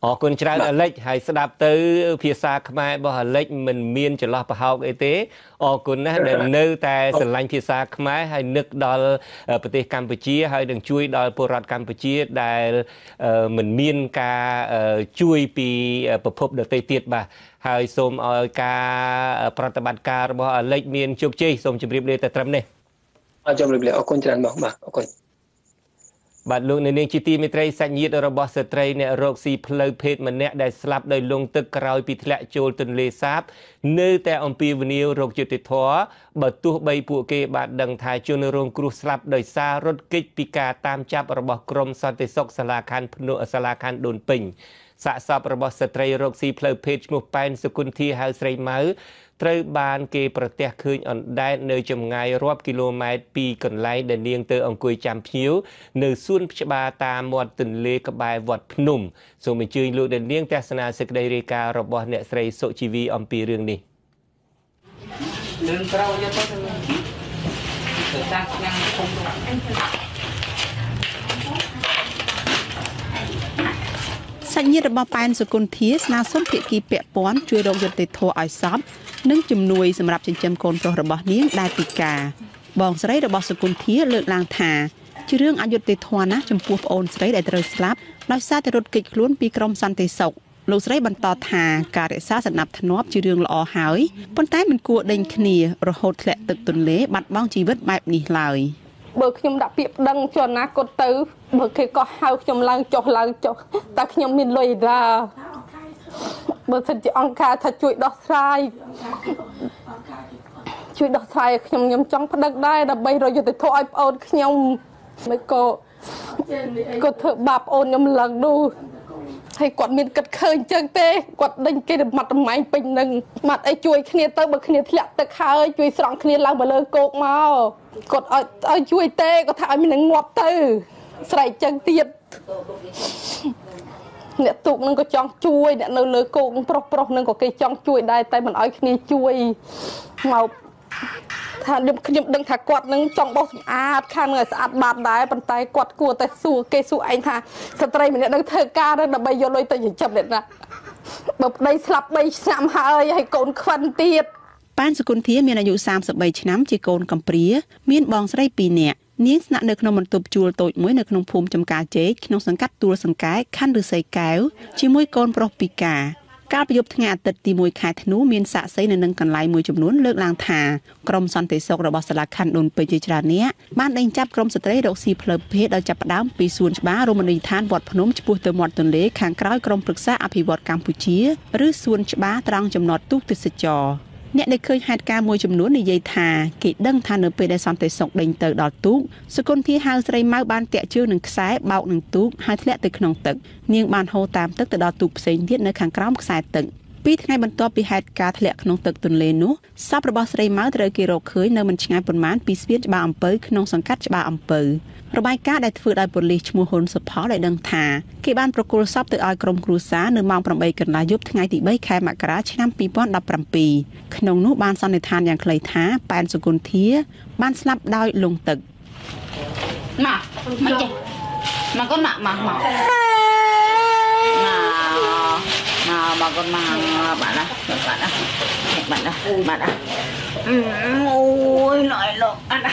Ở con trai là lệch hay sẽ đáp tới phía xa khmai bỏ lệch mình miên trở lại vào học y tế ở con là đừng nêu tại sân lanh phía xa khmai hay nước đòi bờ tây Campuchia hay đừng chui đòi bộ rạt Campuchia đại mình miên ca chui pi bờ phốp được tây tiệt bà hay xôm ca pratabat ca bỏ lệch miên chụp chi xôm chụp riêng đây tại trâm này chụp riêng ở con trai bảo mà ở con But look, the name Chitty Mitrace and Yet or Boss Train at Roxy Plow Pit Manet that slapped the long tuck crowd pitlet Jolton Lesap, no there on Pivenil Rock Jutitor, but two by Puke, but Dung Tai Juneron Crew slapped the Sa, Rod Kate Pica, Tam Chap or Bokrom, Sunday Sock Salakan, Pno, Salakan, Don Ping. Sat Sap or Boss Train Roxy Plow Page, Move Pine, Secunti, House Ray Mau. ត្រូវបានគេប្រទះឃើញអណ្ដែតនៅចម្ងាយរាប់គីឡូម៉ែត្រពីកន្លែងដែលនាងទៅអង្គុយចាំភ្ញៀវនៅសួនច្បារតាមមាត់ទន្លេក្បែរវត្តភ្នំសូមអញ្ជើញលោកអ្នកនាងទស្សនាសេចក្ដីរាយការណ៍របស់អ្នកស្រីសុជីវីអំពីរឿងនេះ สัญญาณบาปแปนสกุลเทียสนาส้มเพียกีเปียป้อนช่วยโรคยนติโทไอซับ និង ជំនួយ សម្រាប់ ចិញ្ចឹមកូនប្រុស របស់ នាង ដែល ពិការ បង ស្រី របស់ សុគន្ធា លើក ឡើង ថា ជា រឿង អយុត្តិធម៌ ណាស់ ចំពោះ ប្អូន ស្រី ដែល ត្រូវ ស្លាប់ ដោយ សារ តែ រត់ គេច ខ្លួន ពី ក្រម សន្តិសុខ លោក ស្រី បន្ត ថា ការ រក្សា សណ្ដាប់ធ្នាប់ ជា រឿង ល្អ ហើយ ប៉ុន្តែ មិន គួរ ដេញ គ្នា រហូត ធ្លាក់ ទឹក ទន្លេ បាត់ បង់ ជីវិត បែប នេះ ឡើយ បើ ខ្ញុំ ដាក់ ពាក្យ ប្តឹង ជន់ ណា គាត់ ទៅ បើ គេ ក៏ ហៅ ខ្ញុំ ឡើង ចុះ ឡើង ចុះ តែ ខ្ញុំ មាន លុយ ដែរ បើ សិន ជា អង្គការ ថា ជួយ ដោះ ស្រាយ ជួយ ដោះ ស្រាយ ខ្ញុំ ខ្ញុំ ចង់ ប្តឹង ដែរ ដើម្បី រយុទ្ធធម៌ ឲ្យ ប្អូន ខ្ញុំ មិន ក៏ គាត់ ធ្វើ បាប ប្អូន ខ្ញុំ ឡើង នោះ ហើយ គាត់ មាន គិត ឃើញ ចឹង ទេ គាត់ ដេញ គេ រមាត់ រមែង ពេញ នឹង មាត់ អី ជួយ គ្នា ទៅ បើ គ្នា ធ្លាក់ ទឹក ហើយ ជួយ ស្រង់ គ្នា ឡើង មក លើ គោក មក គាត់ ឲ្យ ឲ្យ ជួយ ទេ គាត់ ថា ឲ្យ មាន ងាប់ ទៅ ស្រែក ចឹង ទៀត អ្នក ទូក នឹង ក៏ ចង់ ជួយ អ្នក នៅ លើ គោក ប្រុស ប្រុស នឹង ក៏ គេ ចង់ ជួយ ដែរ តែ មិន ឲ្យ គ្នា ជួយ មក ថា ខ្ញុំ ខ្ញុំ ដឹង ថា គាត់ នឹង ចង់ បោះ សម្អាត ខាង នឹង ឲ្យ ស្អាត បាត់ ដែរ ប៉ុន្តែ គាត់ គួរ តែ សួរ គេ សួរ ឯង ថា ស្ត្រី ម្នាក់ នឹង ធ្វើ ការ នឹង ដើម្បី យក លុយ ទៅ ចិញ្ចឹម អ្នក ណា បើ ប្តី ស្លាប់ បី ឆ្នាំ ហើយ ហើយកូន ខ្វិន ទៀត ប៉ាន សុគន្ធា មាន អាយុ សាមសិបបី ឆ្នាំ ជា កូន កំព្រា មាន បង ស្រី ពីរ នាក់ នាងស្នាក់នៅក្នុងបន្ទប់ជួលតូចមួយនៅក្នុងភូមិចំការជេកក្នុងសង្កាត់ទួលសង្កែខណ្ឌឫស្សីកែវជាមួយកូនប្រុសពិការកាលពីយប់ថ្ងៃអាទិត្យទីមួយខែធ្នូមានសាកសីនៅនឹងកន្លែងមួយចំនួនលើកឡើងថាក្រមសន្តិសុខរបស់សាលាខណ្ឌដូនពេជ្រជាច្រើននាក់បានដេញចាប់ក្រុមស្ត្រីរកស៊ីផ្លូវភេទដោយចាប់ផ្ដើមពីសួនច្បាររមណីយដ្ឋានវត្តភ្នំឆ្ពោះទៅមាត់ទន្លេខាងក្រោយក្រមព្រឹក្សាអភិវឌ្ឍកម្ពុជាឬសួនច្បារត្រង់ចំណតទូកទេសចរអ្នកដែលឃើញហេតុការណ៍មួយចំនួននិយាយថាគេដឹងថានៅពេលដែលសន្តិសុខដេញទៅដល់ទូកសុគន្ធាហៅស្រីម៉ៅបានតាក់ជើងនឹងខ្សែបោកនឹងទូកហើយធ្លាក់ទៅក្នុងទឹកនាងបានហូរតាមទឹកទៅដល់ទូកផ្សេងទៀតនៅខាងក្រោមខ្សែទឹកពីរថ្ងៃបន្ទាប់ពីហេតុការណ៍ធ្លាក់ក្នុងទឹកទន្លេនោះសពរបស់ស្រីម៉ៅត្រូវគេរកឃើញនៅមិនឆ្ងាយប៉ុន្មានពីស្ពានច្បារអំពៅក្នុងសង្កាត់ច្បារអំពៅរបាយការណ៍ដែលធ្វើដោយប៉ូលីសឈ្មោះហ៊ុនសុផលបានដឹងថាគេបានប្រគល់សពទៅឲ្យក្រុមគ្រួសារនៅម៉ោងប្រាំបីកន្លះយប់ថ្ងៃទីបីខែមករាឆ្នាំពីរពាន់ដប់ប្រាំពីរក្នុងនោះបានសន្និដ្ឋានយ៉ាងខ្លីថាប៉ែនសុគន្ធាបានស្លាប់ដោយលង់ទឹកមកមកចេះមកកូនមកមកមកមកកូនមកបាត់ណាបាត់ណាបាត់ណាបាត់ណាអូយណយលោកអត់ណា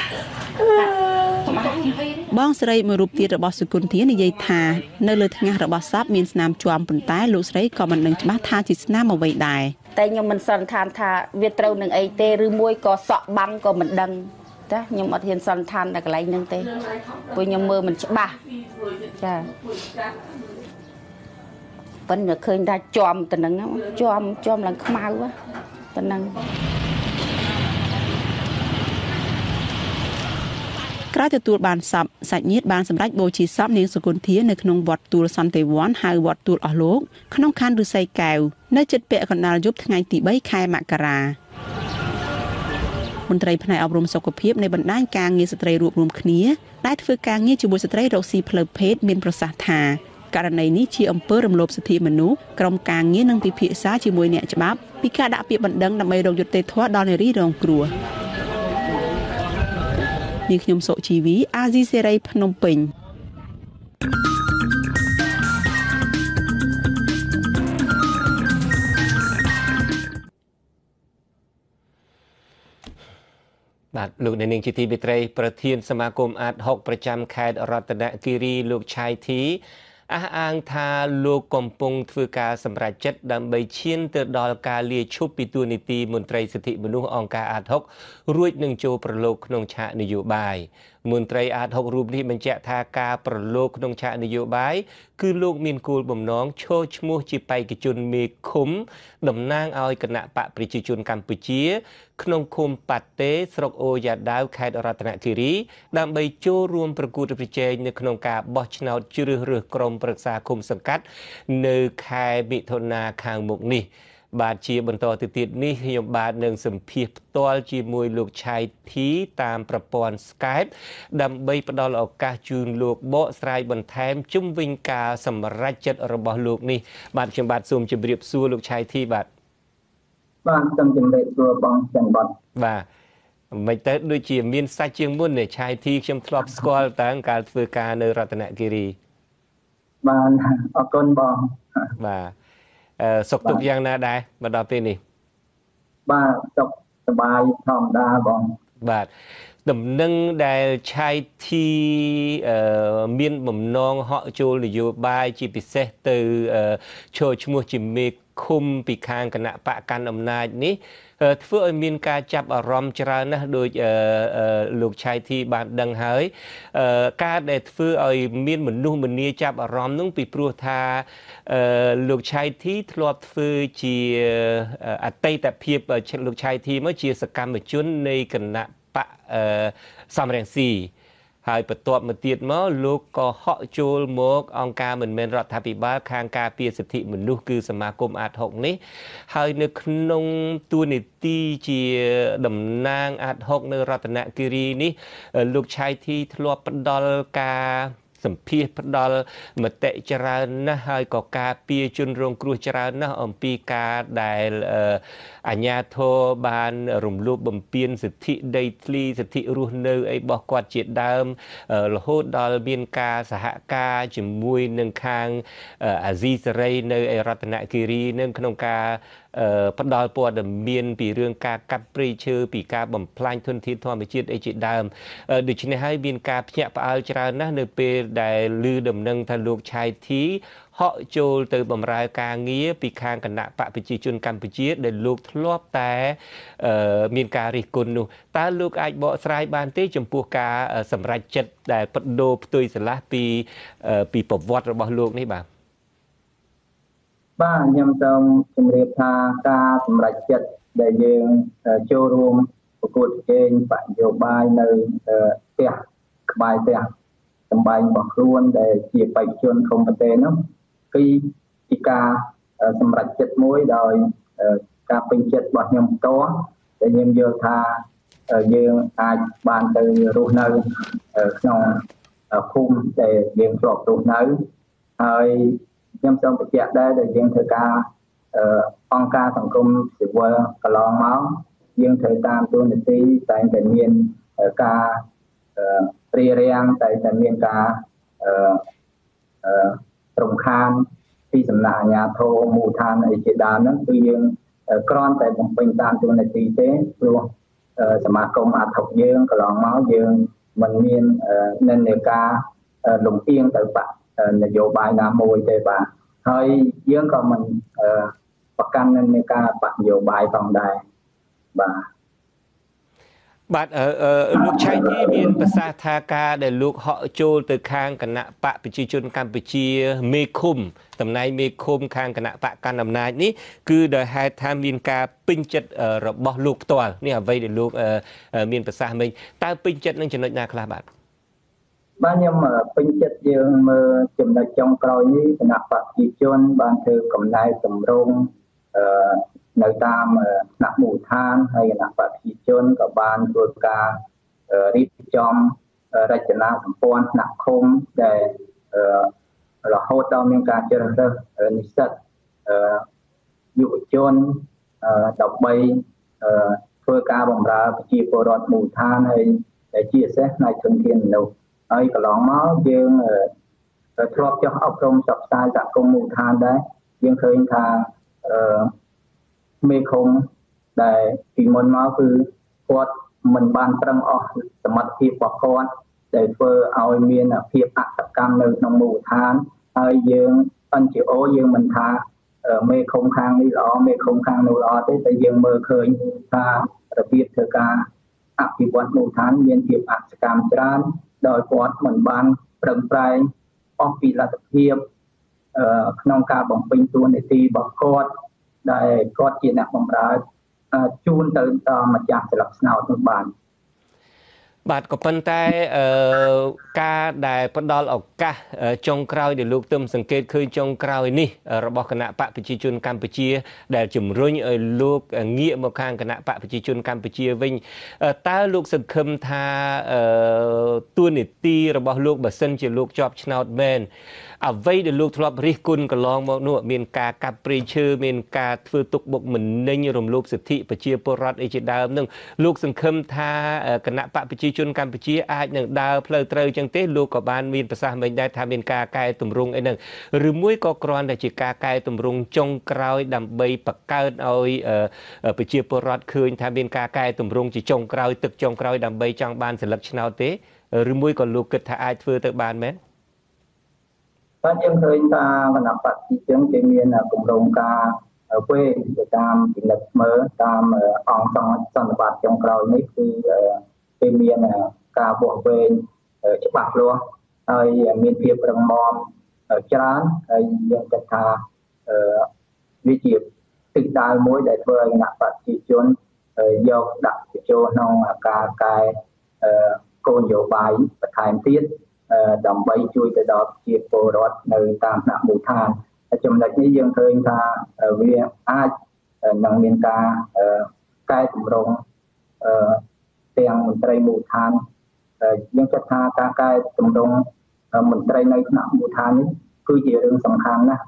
បងស្រីមួយរូបទៀតរបស់សុគន្ធានិយាយថានៅលើថ្ងាសរបស់សពមានស្នាមជួមប៉ុន្តែលោកស្រីក៏មិនដឹងច្បាស់ថាជាស្នាមអ្វីដែរតែខ្ញុំមិនសន្និដ្ឋានថាវាត្រូវនឹងអីទេឬមួយក៏សក់បាំងក៏មិនដឹងចាខ្ញុំអត់ហ៊ានសន្និដ្ឋានដល់កន្លែងហ្នឹងទេព្រោះខ្ញុំមើលមិនច្បាស់ចាប៉ុន្តែឃើញថាជួមទៅនឹងជួមជួមឡើងខ្មៅទៅនឹងក្រោយទទួលបានសពសាច់ញាតិបានសម្រេចបូជាសពនាងសុគន្ធានៅក្នុងវត្តទួលសន្តិវ័នហៅវត្តទួលអស់លោកក្នុងខណ្ឌឫស្សីកែវនៅជិតពាក់កណ្ដាលយប់ថ្ងៃទីបីខែមករាមន្ត្រីផ្នែកអប់រំសុខភាពនៃបណ្ដាញការងារស្ត្រីរួបរวมគ្នាដែលធ្វើការងារជាមួយស្ត្រីរកស៊ីផ្លូវភេទមានប្រសាសន៍ថាករណីនេះជាអំពើរំលោភសិទ្ធិមនុស្សក្រុមការងារនឹងពិភាក្សាជាមួយអ្នកច្បាប់ពីការដាក់ពាក្យបណ្ដឹងដើម្បីរកយុត្តិធម៌ដល់នារីរងគ្រោះនាងខ្ញុំសុជីវីអាស៊ីសេរីភ្នំពេញបាទលោកអ្នកនាងជាទីមេត្រីប្រធានសមាគមអាតហុកប្រចាំខេត្តរតនគិរីលោកឆៃធីអះអាងថាលោកកំពុងធ្វើការសម្រេចចិត្តដើម្បីឈានទៅដល់ការលាឈប់ពីតួនាទីមន្ត្រីសិទ្ធិមនុស្សអង្គការអាតហុករួចនឹងចូលប្រឡូកក្នុងឆាកនយោបាយមន្ត្រីអាតហុករូបនេះបញ្ជាក់ថាការប្រឡូកក្នុងឆាកនយោបាយគឺលោកមានគោលបំណងឈរឈ្មោះជាបេក្ខជនមេឃុំតំណាងឲ្យគណៈបកប្រជាជនកម្ពុជាក្នុងឃុំប៉ាតេស្រុកអូយ៉ាដាវខេត្តរតនគិរីដើម្បីចូលរួមប្រកួតប្រជែងនៅក្នុងការបោះឆ្នោតជ្រើសរើសក្រុមប្រឹក្សាឃុំសង្កាត់នៅខែមិថុនាខាងមុខនេះបាទជាបន្តទៅទៀតនេះខ្ញុំបាទនឹងសម្ភាសផ្ទាល់ជាមួយលោកឆៃធីតាមប្រព័ន្ធ Skype ដើម្បីផ្ដល់ឱកាសជូនលោកបកស្រាយបន្ថែមជុំវិញការសម្រេចចិត្តរបស់លោកនេះបាទខ្ញុំបាទសូមជម្រាបសួរលោកឆៃធីបាទបាទសូមជម្រាបសួរបងចន្ទបតបាទមិនទៅដូចជាមានសាច់ជាងមុននេះឆៃធីខ្ញុំធ្លាប់ស្គាល់តាំងកាលធ្វើការនៅរតនគិរីបាទអរគុណបងបាទសុខទុក្ខយ៉ាងណាដែរមកដល់ពេលនេះ បាទសុខសบายធម្មតាបងបាទដំណឹងដែលឆៃធីមានបំណងហក់ចូលនយោបាយជាពិសេសទៅចូលឈ្មោះជាមេឃុំពីខាងគណៈបកកាន់អំណាចនេះធ្វើឲ្យមានការចាប់អារម្មណ៍ច្រើនណាស់ដោយលោកឆៃធីបានដឹងហើយការដែលធ្វើឲ្យមានមនុស្សម្នាចាប់អារម្មណ៍នោះពីព្រោះថាលោកឆៃធីធ្លាប់ធ្វើជាអតីតភាពលោកឆៃធីមកជាសកម្មជននៃគណៈបកសំរងស៊ីហើយបន្ទាប់មកទៀតមកលោកក៏ហក់ចូលមកអង្គការមិនមែនរដ្ឋាភិបាលខាងការពារសិទ្ធិមនុស្សគឺសមាគមអាតហុកនេះហើយនៅក្នុងតួនាទីជាតំណាងអាតហុកនៅរតនគិរីនេះលោកឆៃធីធ្លាប់ផ្ដល់ការសម្ភាសផ្ដល់មតិច្រើនណាស់ហើយក៏ការពារជនរងគ្រោះច្រើនណាស់អំពីការដែលអាជ្ញាធរបានរំលោភបំពានសិទ្ធិដីធ្លីសិទ្ធិរស់នៅអីរបស់គាត់ជាដើមរហូតដល់មានការសហការជាមួយនឹងខាងអាស៊ីសេរីនៅឯរតនគិរីនឹងក្នុងការផ្ដល់ព័ត៌មានពីរឿងការកាប់ព្រៃឈើពីការបំផ្លាញធនធានធម្មជាតិអីជាដើមដូច្នេះហើយមានការភ្ញាក់ផ្អើលច្រើនណាស់នៅពេលដែលឮដំណឹងថាលោកឆៃធីហក់ចូលទៅបម្រើការងារពីខាងគណៈបកប្រជាជនកម្ពុជាដែលលោកធ្លាប់តែមានការរិះគន់នោះតើលោកអាចបកស្រាយបានទេចំពោះការសម្រេចចិត្តដែលបដូរផ្ទុយស្រឡះពីពីប្រវត្តិរបស់លោកនេះបាទបាទខ្ញុំសូមជម្រាបថាការសម្រេចចិត្តដែលយើងចូលរួមប្រកួតប្រជែងបកនយោបាយនៅផ្ទះក្បែរផ្ទះសម្បែងរបស់ខ្លួនដែលជាបេក្ខជនក្នុងប្រទេសនោះគឺជាការសម្រេចចិត្តមួយដោយការពេញចិត្តរបស់ខ្ញុំផ្ទាល់ដែលខ្ញុំយល់ថាយើងអាចបានទៅរស់នៅក្នុងភូមិដែលយើងធ្លាប់រស់នៅហើយខ្ញុំសូមបញ្ជាក់ដែរដែលយើងធ្វើការអង្គការសង្គមស៊ីវិលកន្លងមកយើងត្រូវតាមទូនីតិតែងតែមានការព្រារាំងតែងតែមានការអឺរំខានពីសំណាក់អាជ្ញាធរមូលដ្ឋានអីជាដើមហ្នឹងគឺយើងក្រំតែបំពេញតាមទូនីតិទេព្រោះសមាគមអាតហុកយើងកន្លងមកយើងមិនមាននិន្នាការលំអៀងទៅបកនយោបាយណាមួយទេបាទហើយយើងក៏មិនប្រកាន់នៅការបកនយោបាយផងដែរបាទបាទលោកឆៃធីមានប្រសាសន៍ថាការដែលលោកហក់ចូលទៅខាងគណៈបកប្រជាជនកម្ពុជាមេឃុំតំណែងមេឃុំខាងគណៈបកកណ្ដាលអំណាចនេះគឺដោយហេតុថាមានការពេញចិត្តរបស់លោកផ្ទាល់នេះអ្វីដែលលោកមានប្រសាសន៍មិញតើពេញចិត្តនឹងចំណុចណាខ្លះបាទបាទខ្ញុំពេញចិត្តយើងមើលចំណុចចុងក្រោយនេះគណៈបព្វជិជនបានធ្វើកំណែតម្រង់អឺនៅតាមគណៈមូលដ្ឋានហើយគណៈបព្វជិជនក៏បានធ្វើការរៀបចំរចនាសម្ព័ន្ធគណៈឃុំដែលរហូតដល់មានការជ្រើសរើសនិស្សិតយុវជនដើម្បីធ្វើការបម្រើប្រជាពលរដ្ឋមូលដ្ឋានហើយជាពិសេសផ្នែកជំនាញមនុស្សហើយកន្លងមកយើងធ្លាប់ចុះអប់រំសព្វផ្សាយសហគមន៍មូលដ្ឋានដែរយើងឃើញថាអឺមេឃុំដែលពីមុនមកគឺគាត់មិនបានប្រឹងអស់សមត្ថភាពរបស់គាត់ដែលធ្វើឲ្យមានភាពអសកម្មនៅក្នុងមូលដ្ឋានហើយយើង អិន ជី អូ យើងមិនថាមេឃុំខាងនេះល្អមេឃុំខាងនោះល្អទេតែយើងមើលឃើញថារបៀបធ្វើការអភិវឌ្ឍមូលដ្ឋានមានភាពអសកម្មច្រើនដោយគាត់មិនបានប្រឹងប្រែងអស់ពីលទ្ធភាពក្នុងការបំពេញតួនាទីរបស់គាត់ដែលគាត់ជាអ្នកបម្រើជូនទៅដល់ម្ចាស់ស្លឹកស្នោតនោះបានបាទក៏ប៉ុន្តែការដែលផ្ដល់ឱកាសចុងក្រោយដែលលោកទឹមសង្កេតឃើញចុងក្រោយនេះរបស់គណៈបកប្រជាជនកម្ពុជាដែលជំរុញឲ្យលោកងាកមកខាងគណៈបកប្រជាជនកម្ពុជាវិញតើលោកសង្ឃឹមថាតួនាទីរបស់លោកបើសិនជាលោកជាប់ឆ្នោតមែនអ្វីដែលលោកធ្លាប់រិះគន់កន្លងមកនោះមានការកាប់ព្រៃឈើមានការធ្វើទុកបុកម្នេញរំលោភសិទ្ធិប្រជាពលរដ្ឋអីជាដើមនឹងលោកសង្ឃឹមថាគណៈបកប្រជា ជនកម្ពុជាអាចនឹងដើរផ្លូវត្រូវចឹងទេលោកក៏បានមានប្រសាសន៍មិញដែរថាមានការកែតម្រង់អីហ្នឹងឬមួយក៏គ្រាន់តែជាការកែតម្រង់ចុងក្រោយដើម្បីបង្កើតឲ្យប្រជាពលរដ្ឋឃើញថាមានការកែតម្រង់ជាចុងក្រោយទឹកចុងក្រោយដើម្បីចង់បានសិលឹកឆ្នោតទេឬមួយក៏លោកគិតថាអាចធ្វើទៅបានមែនបាទយើងឃើញថាគណៈបព្វជិជនគេមានគម្រោងការពេកទៅតាមពិនិត្យស្មើតាមអង្គសន្និបាតចុងក្រោយនេះគឺគេមានការបោះវែងច្បាស់លាស់ហើយមានភាពរឹងមាំច្រើនហើយយើងគិតថាវាជាទិសដៅមួយដែលធ្វើឲ្យគណៈបព្វជិជនយកដាក់ចូលក្នុងការកែគោលនយោបាយបន្ថែមទៀតដើម្បីជួយទៅដល់ជាពលរដ្ឋនៅតាមថ្នាក់មូលដ្ឋានចំណុចនេះយើងឃើញថាវាអាចនឹងមានការកែតម្រង់ទាំងមន្ត្រីមូលដ្ឋានយើងចាត់ថាការកែតម្រង់មន្ត្រីនៅថ្នាក់មូលដ្ឋាននេះគឺជារឿងសំខាន់ណាស់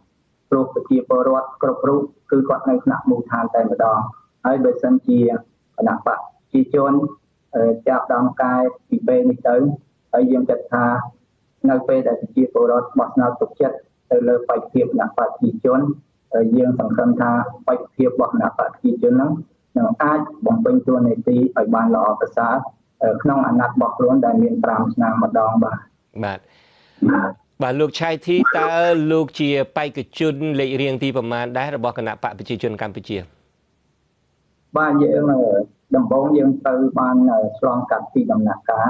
ព្រោះប្រជាពលរដ្ឋគ្រប់រូបគឺគាត់នៅថ្នាក់មូលដ្ឋានតែម្ដងហើយបើសិនជាគណៈបព្វជិជនចាប់ដំកែពីពេលនេះទៅហើយយើងចាត់ថានៅពេលដែលប្រជាពលរដ្ឋបោះឆ្នោតទុកចិត្តទៅលើបច្ចិភាពរបស់ប្រជាជនយើងសង្ឃឹមថាបច្ចិភាពរបស់ប្រជាជនហ្នឹងនឹងអាចបំពេញតួនាទីឲ្យបានល្អប្រសើរក្នុងអាណត្តិរបស់ខ្លួនដែលមានfiveឆ្នាំម្ដងបាទបាទបាទលោកឆៃធីតើលោកជាបេក្ខជនលេខរៀងទីប្រមាណដែររបស់គណៈបកប្រជាជនកម្ពុជាបាទយើងដំបូងយើងទៅបានឆ្លងកាត់ពីដំណាក់កាល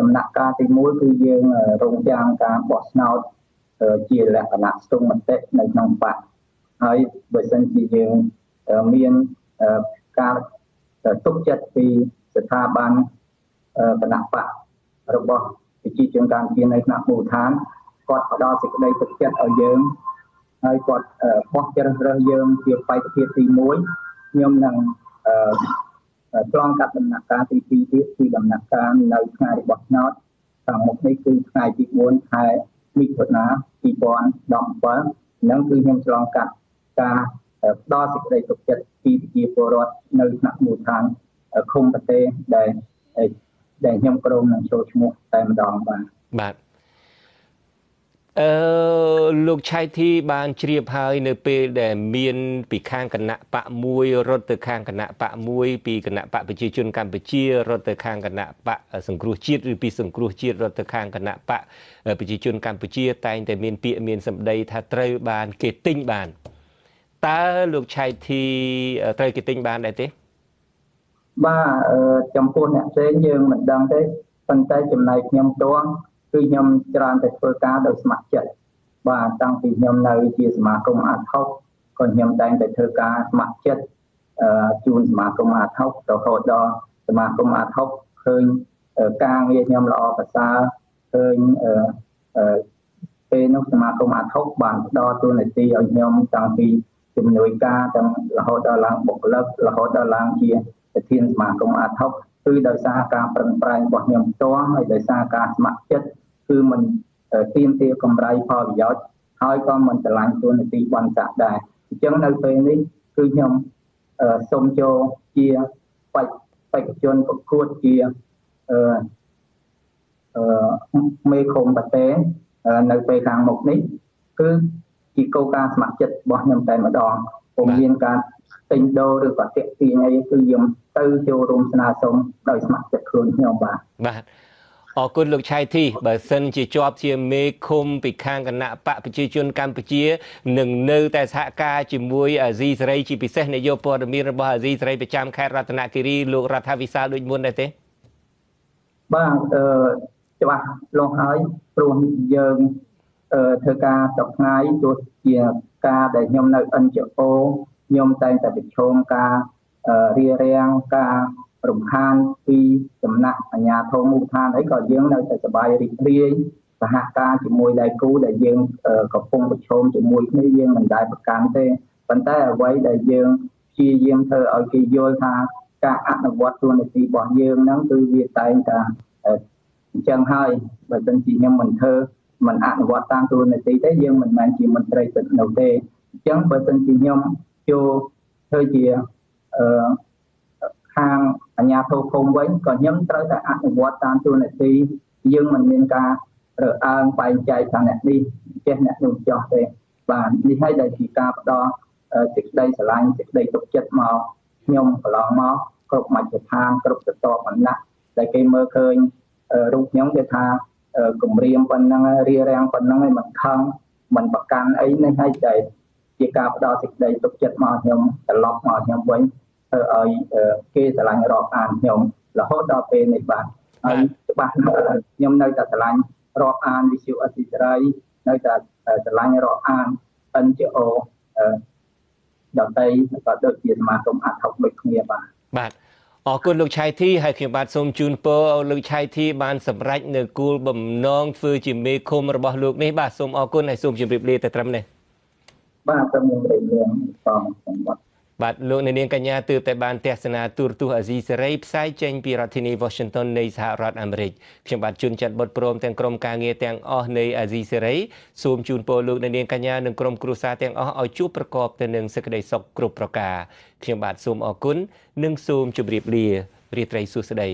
ដំណាក់កាលទីoneគឺយើងរងចាំការបោះឆ្នោតជាលក្ខណៈស្ទង់មតិនៅក្នុងបកហើយបើសិនជាយើងមានការទុកចិត្តពីស្ថាប័នគណៈបករបស់ប្រជាជនកម្ពុជានៅក្នុងមូលដ្ឋានគាត់ផ្ដល់សេចក្តីទុកចិត្តឲ្យយើងហើយគាត់បោះជ្រើសរើសយើងជាបេក្ខភាពទីoneខ្ញុំនឹងឆ្លងកាត់ដំណាក់កាលទីtwoទៀតគឺដំណាក់កាលនៅថ្ងៃរបស់ឆ្នោតខាងមុខនេះគឺថ្ងៃទីfourខែមីនាtwo thousand seventeenនឹងគឺខ្ញុំឆ្លងកាត់ការផ្ដល់សេចក្តីទុកចិត្តពីប្រជាពលរដ្ឋនៅថ្នាក់មូលដ្ឋានឃុំប្រទេសដែលដែលខ្ញុំក្រុមនឹងចូលឈ្មោះតែម្ដងបាទបាទអឺលោកឆៃធីបានជ្រាបហើយនៅពេលដែលមានពីខាងគណៈបកមួយរត់ទៅខាងគណៈបកមួយពីគណៈបកប្រជាជនកម្ពុជារត់ទៅខាងគណៈបកសង្គ្រោះជាតិឬពីសង្គ្រោះជាតិរត់ទៅខាងគណៈបកប្រជាជនកម្ពុជាតែងតែមានពាក្យមានសម្ដីថាត្រូវបានគេទិញបានតើលោកឆៃធីត្រូវគេទិញបានដែរទេបាទចំពោះអ្នកផ្សេងយើងមិនដឹងទេប៉ុន្តែចំណែកខ្ញុំតួគឺខ្ញុំច្រើនតែធ្វើការដោយស្ម័គ្រចិត្តបាទតាំងពីខ្ញុំនៅជាសមាគមអាតហុកក៏ខ្ញុំតែងតែធ្វើការស្ម័គ្រចិត្តអឺជួនសមាគមអាតហុករហូតដល់សមាគមអាតហុកឃើញការងារខ្ញុំល្អប្រសើរឃើញអឺពេលនោះសមាគមអាតហុកបានផ្ដល់ទូនាទីឲ្យខ្ញុំតាំងពីជំនួយការទាំងរហូតដល់ឡើងបុគ្គលិករហូតដល់ឡើងជាប្រធានសមាគមអាតហុកគឺដោយសារការប្រឹងប្រែងរបស់ខ្ញុំផ្ទាល់ហើយដោយសារការស្ម័គ្រចិត្តគឺមិនទាមទារកម្រៃផលប្រយោជន៍ហើយក៏មិនឆ្លាញ់ទូនាទីបន្ទាក់ដែរអញ្ចឹងនៅពេលនេះគឺខ្ញុំសូមចូលជាបេក្ខបេក្ខជនប្រកួតជាអឺអឺមេឃុំបតេនៅពេលខាងមុខនេះគឺជាគោលការណ៍ស្ម័គ្រចិត្តរបស់ខ្ញុំតែម្ដងពុំមានការទិញដូរឬក៏ទាក់ទាញអីគឺខ្ញុំទៅចូលរួមស្នើសុំដោយស្ម័គ្រចិត្តខ្លួនខ្ញុំបាទបាទអរគុណលោកឆៃធីបើសិនជាជាប់ជាមេឃុំពីខាងគណៈបកប្រជាជនកម្ពុជានឹងនៅតែសហការជាមួយអាស៊ីសេរីជាពិសេសនាយកព័ត៌មានរបស់អាស៊ីសេរីប្រចាំខេត្តរតនគិរីលោករដ្ឋាភិបាលដូចមុនដែរទេបាទអឺច្បាស់លោកហើយព្រោះយើងអឺធ្វើការសប្តាហ៍ទោះជាការដែលខ្ញុំនៅ N G O ខ្ញុំតែងតែប្រឈមការរារាំងការរំខានពីសំណាក់អាជ្ញាធរមូលដ្ឋានអីក៏យើងនៅតែសប្បាយរីករាយសហការជាមួយដៃគូដែលយើងកំពុងប្រឈមជាមួយគ្នាយើងមិនដែលប្រកាន់ទេប៉ុន្តែអ្វីដែលយើងព្យាយាមធ្វើឲ្យគេយល់ថាការអនុវត្តទូនាទីរបស់យើងហ្នឹងគឺវាតែងតែអញ្ចឹងហើយបើមិនជាខ្ញុំមិនធ្វើមិនអនុវត្តតាមទូនាទីទេយើងមិនមែនជាមន្ត្រីទឹកនោះទេអញ្ចឹងបើមិនជាខ្ញុំចូលធ្វើជាអឺខាង nhà thầu không với còn nhóm tới tại ác quá tan tu này thì dương mình nên ca rồi ăn phải chạy sang này đi trên này luôn cho thế và đi hay đây thì ca đó trực đây sẽ lại trực đây tục chết màu nhung và lọ màu cột mạch để thang cột để to bản nặng để cây mơ khơi rung nhóm để thang cùng riêng phần năng riêng phần năng mình thăng mình bậc can ấy nên hay chạy chỉ ca đó trực đây tục chết màu nhung để lọc màu nhung với ở kia sẽ lại rõ an nhung là hốt đo về này bạn ấy bạn nhung nơi sẽ lại rõ an đi siêu ở thị đây nơi sẽ sẽ lại rõ an ấn chữ ô đầu tay và đầu tiên mà công an học bệnh nghiệp bạn bạn ở quân lục chai thi hay khi bạn sông chun po lục chai thi bạn sầm rách nửa cù bầm non phơi chìm mê khom mà bỏ lục này bạn sông ở quân này sông chìm rệp lê tại trăm này bạn trong những bệnh viện phòng bạn lục này liên cả nhà từ tại ban Tesla tour tour ở Israel sai trên Piratini Washington nàyសហរដ្ឋអាមេរិកខ្ញុំបាទជួនច័ន្ទបុត្រព្រមទាំងក្រុមការងារទាំងអស់នៃអាស៊ីសេរីសូមជូនពរលោកអ្នកនាងកញ្ញានិងក្រុមគ្រួសារទាំងអស់ឲ្យជួបប្រកបទៅនឹងសេចក្តីសុខគ្រប់ប្រការខ្ញុំបាទសូមអរគុណនិងសូមជម្រាបលារាត្រីសុខសប្បាយ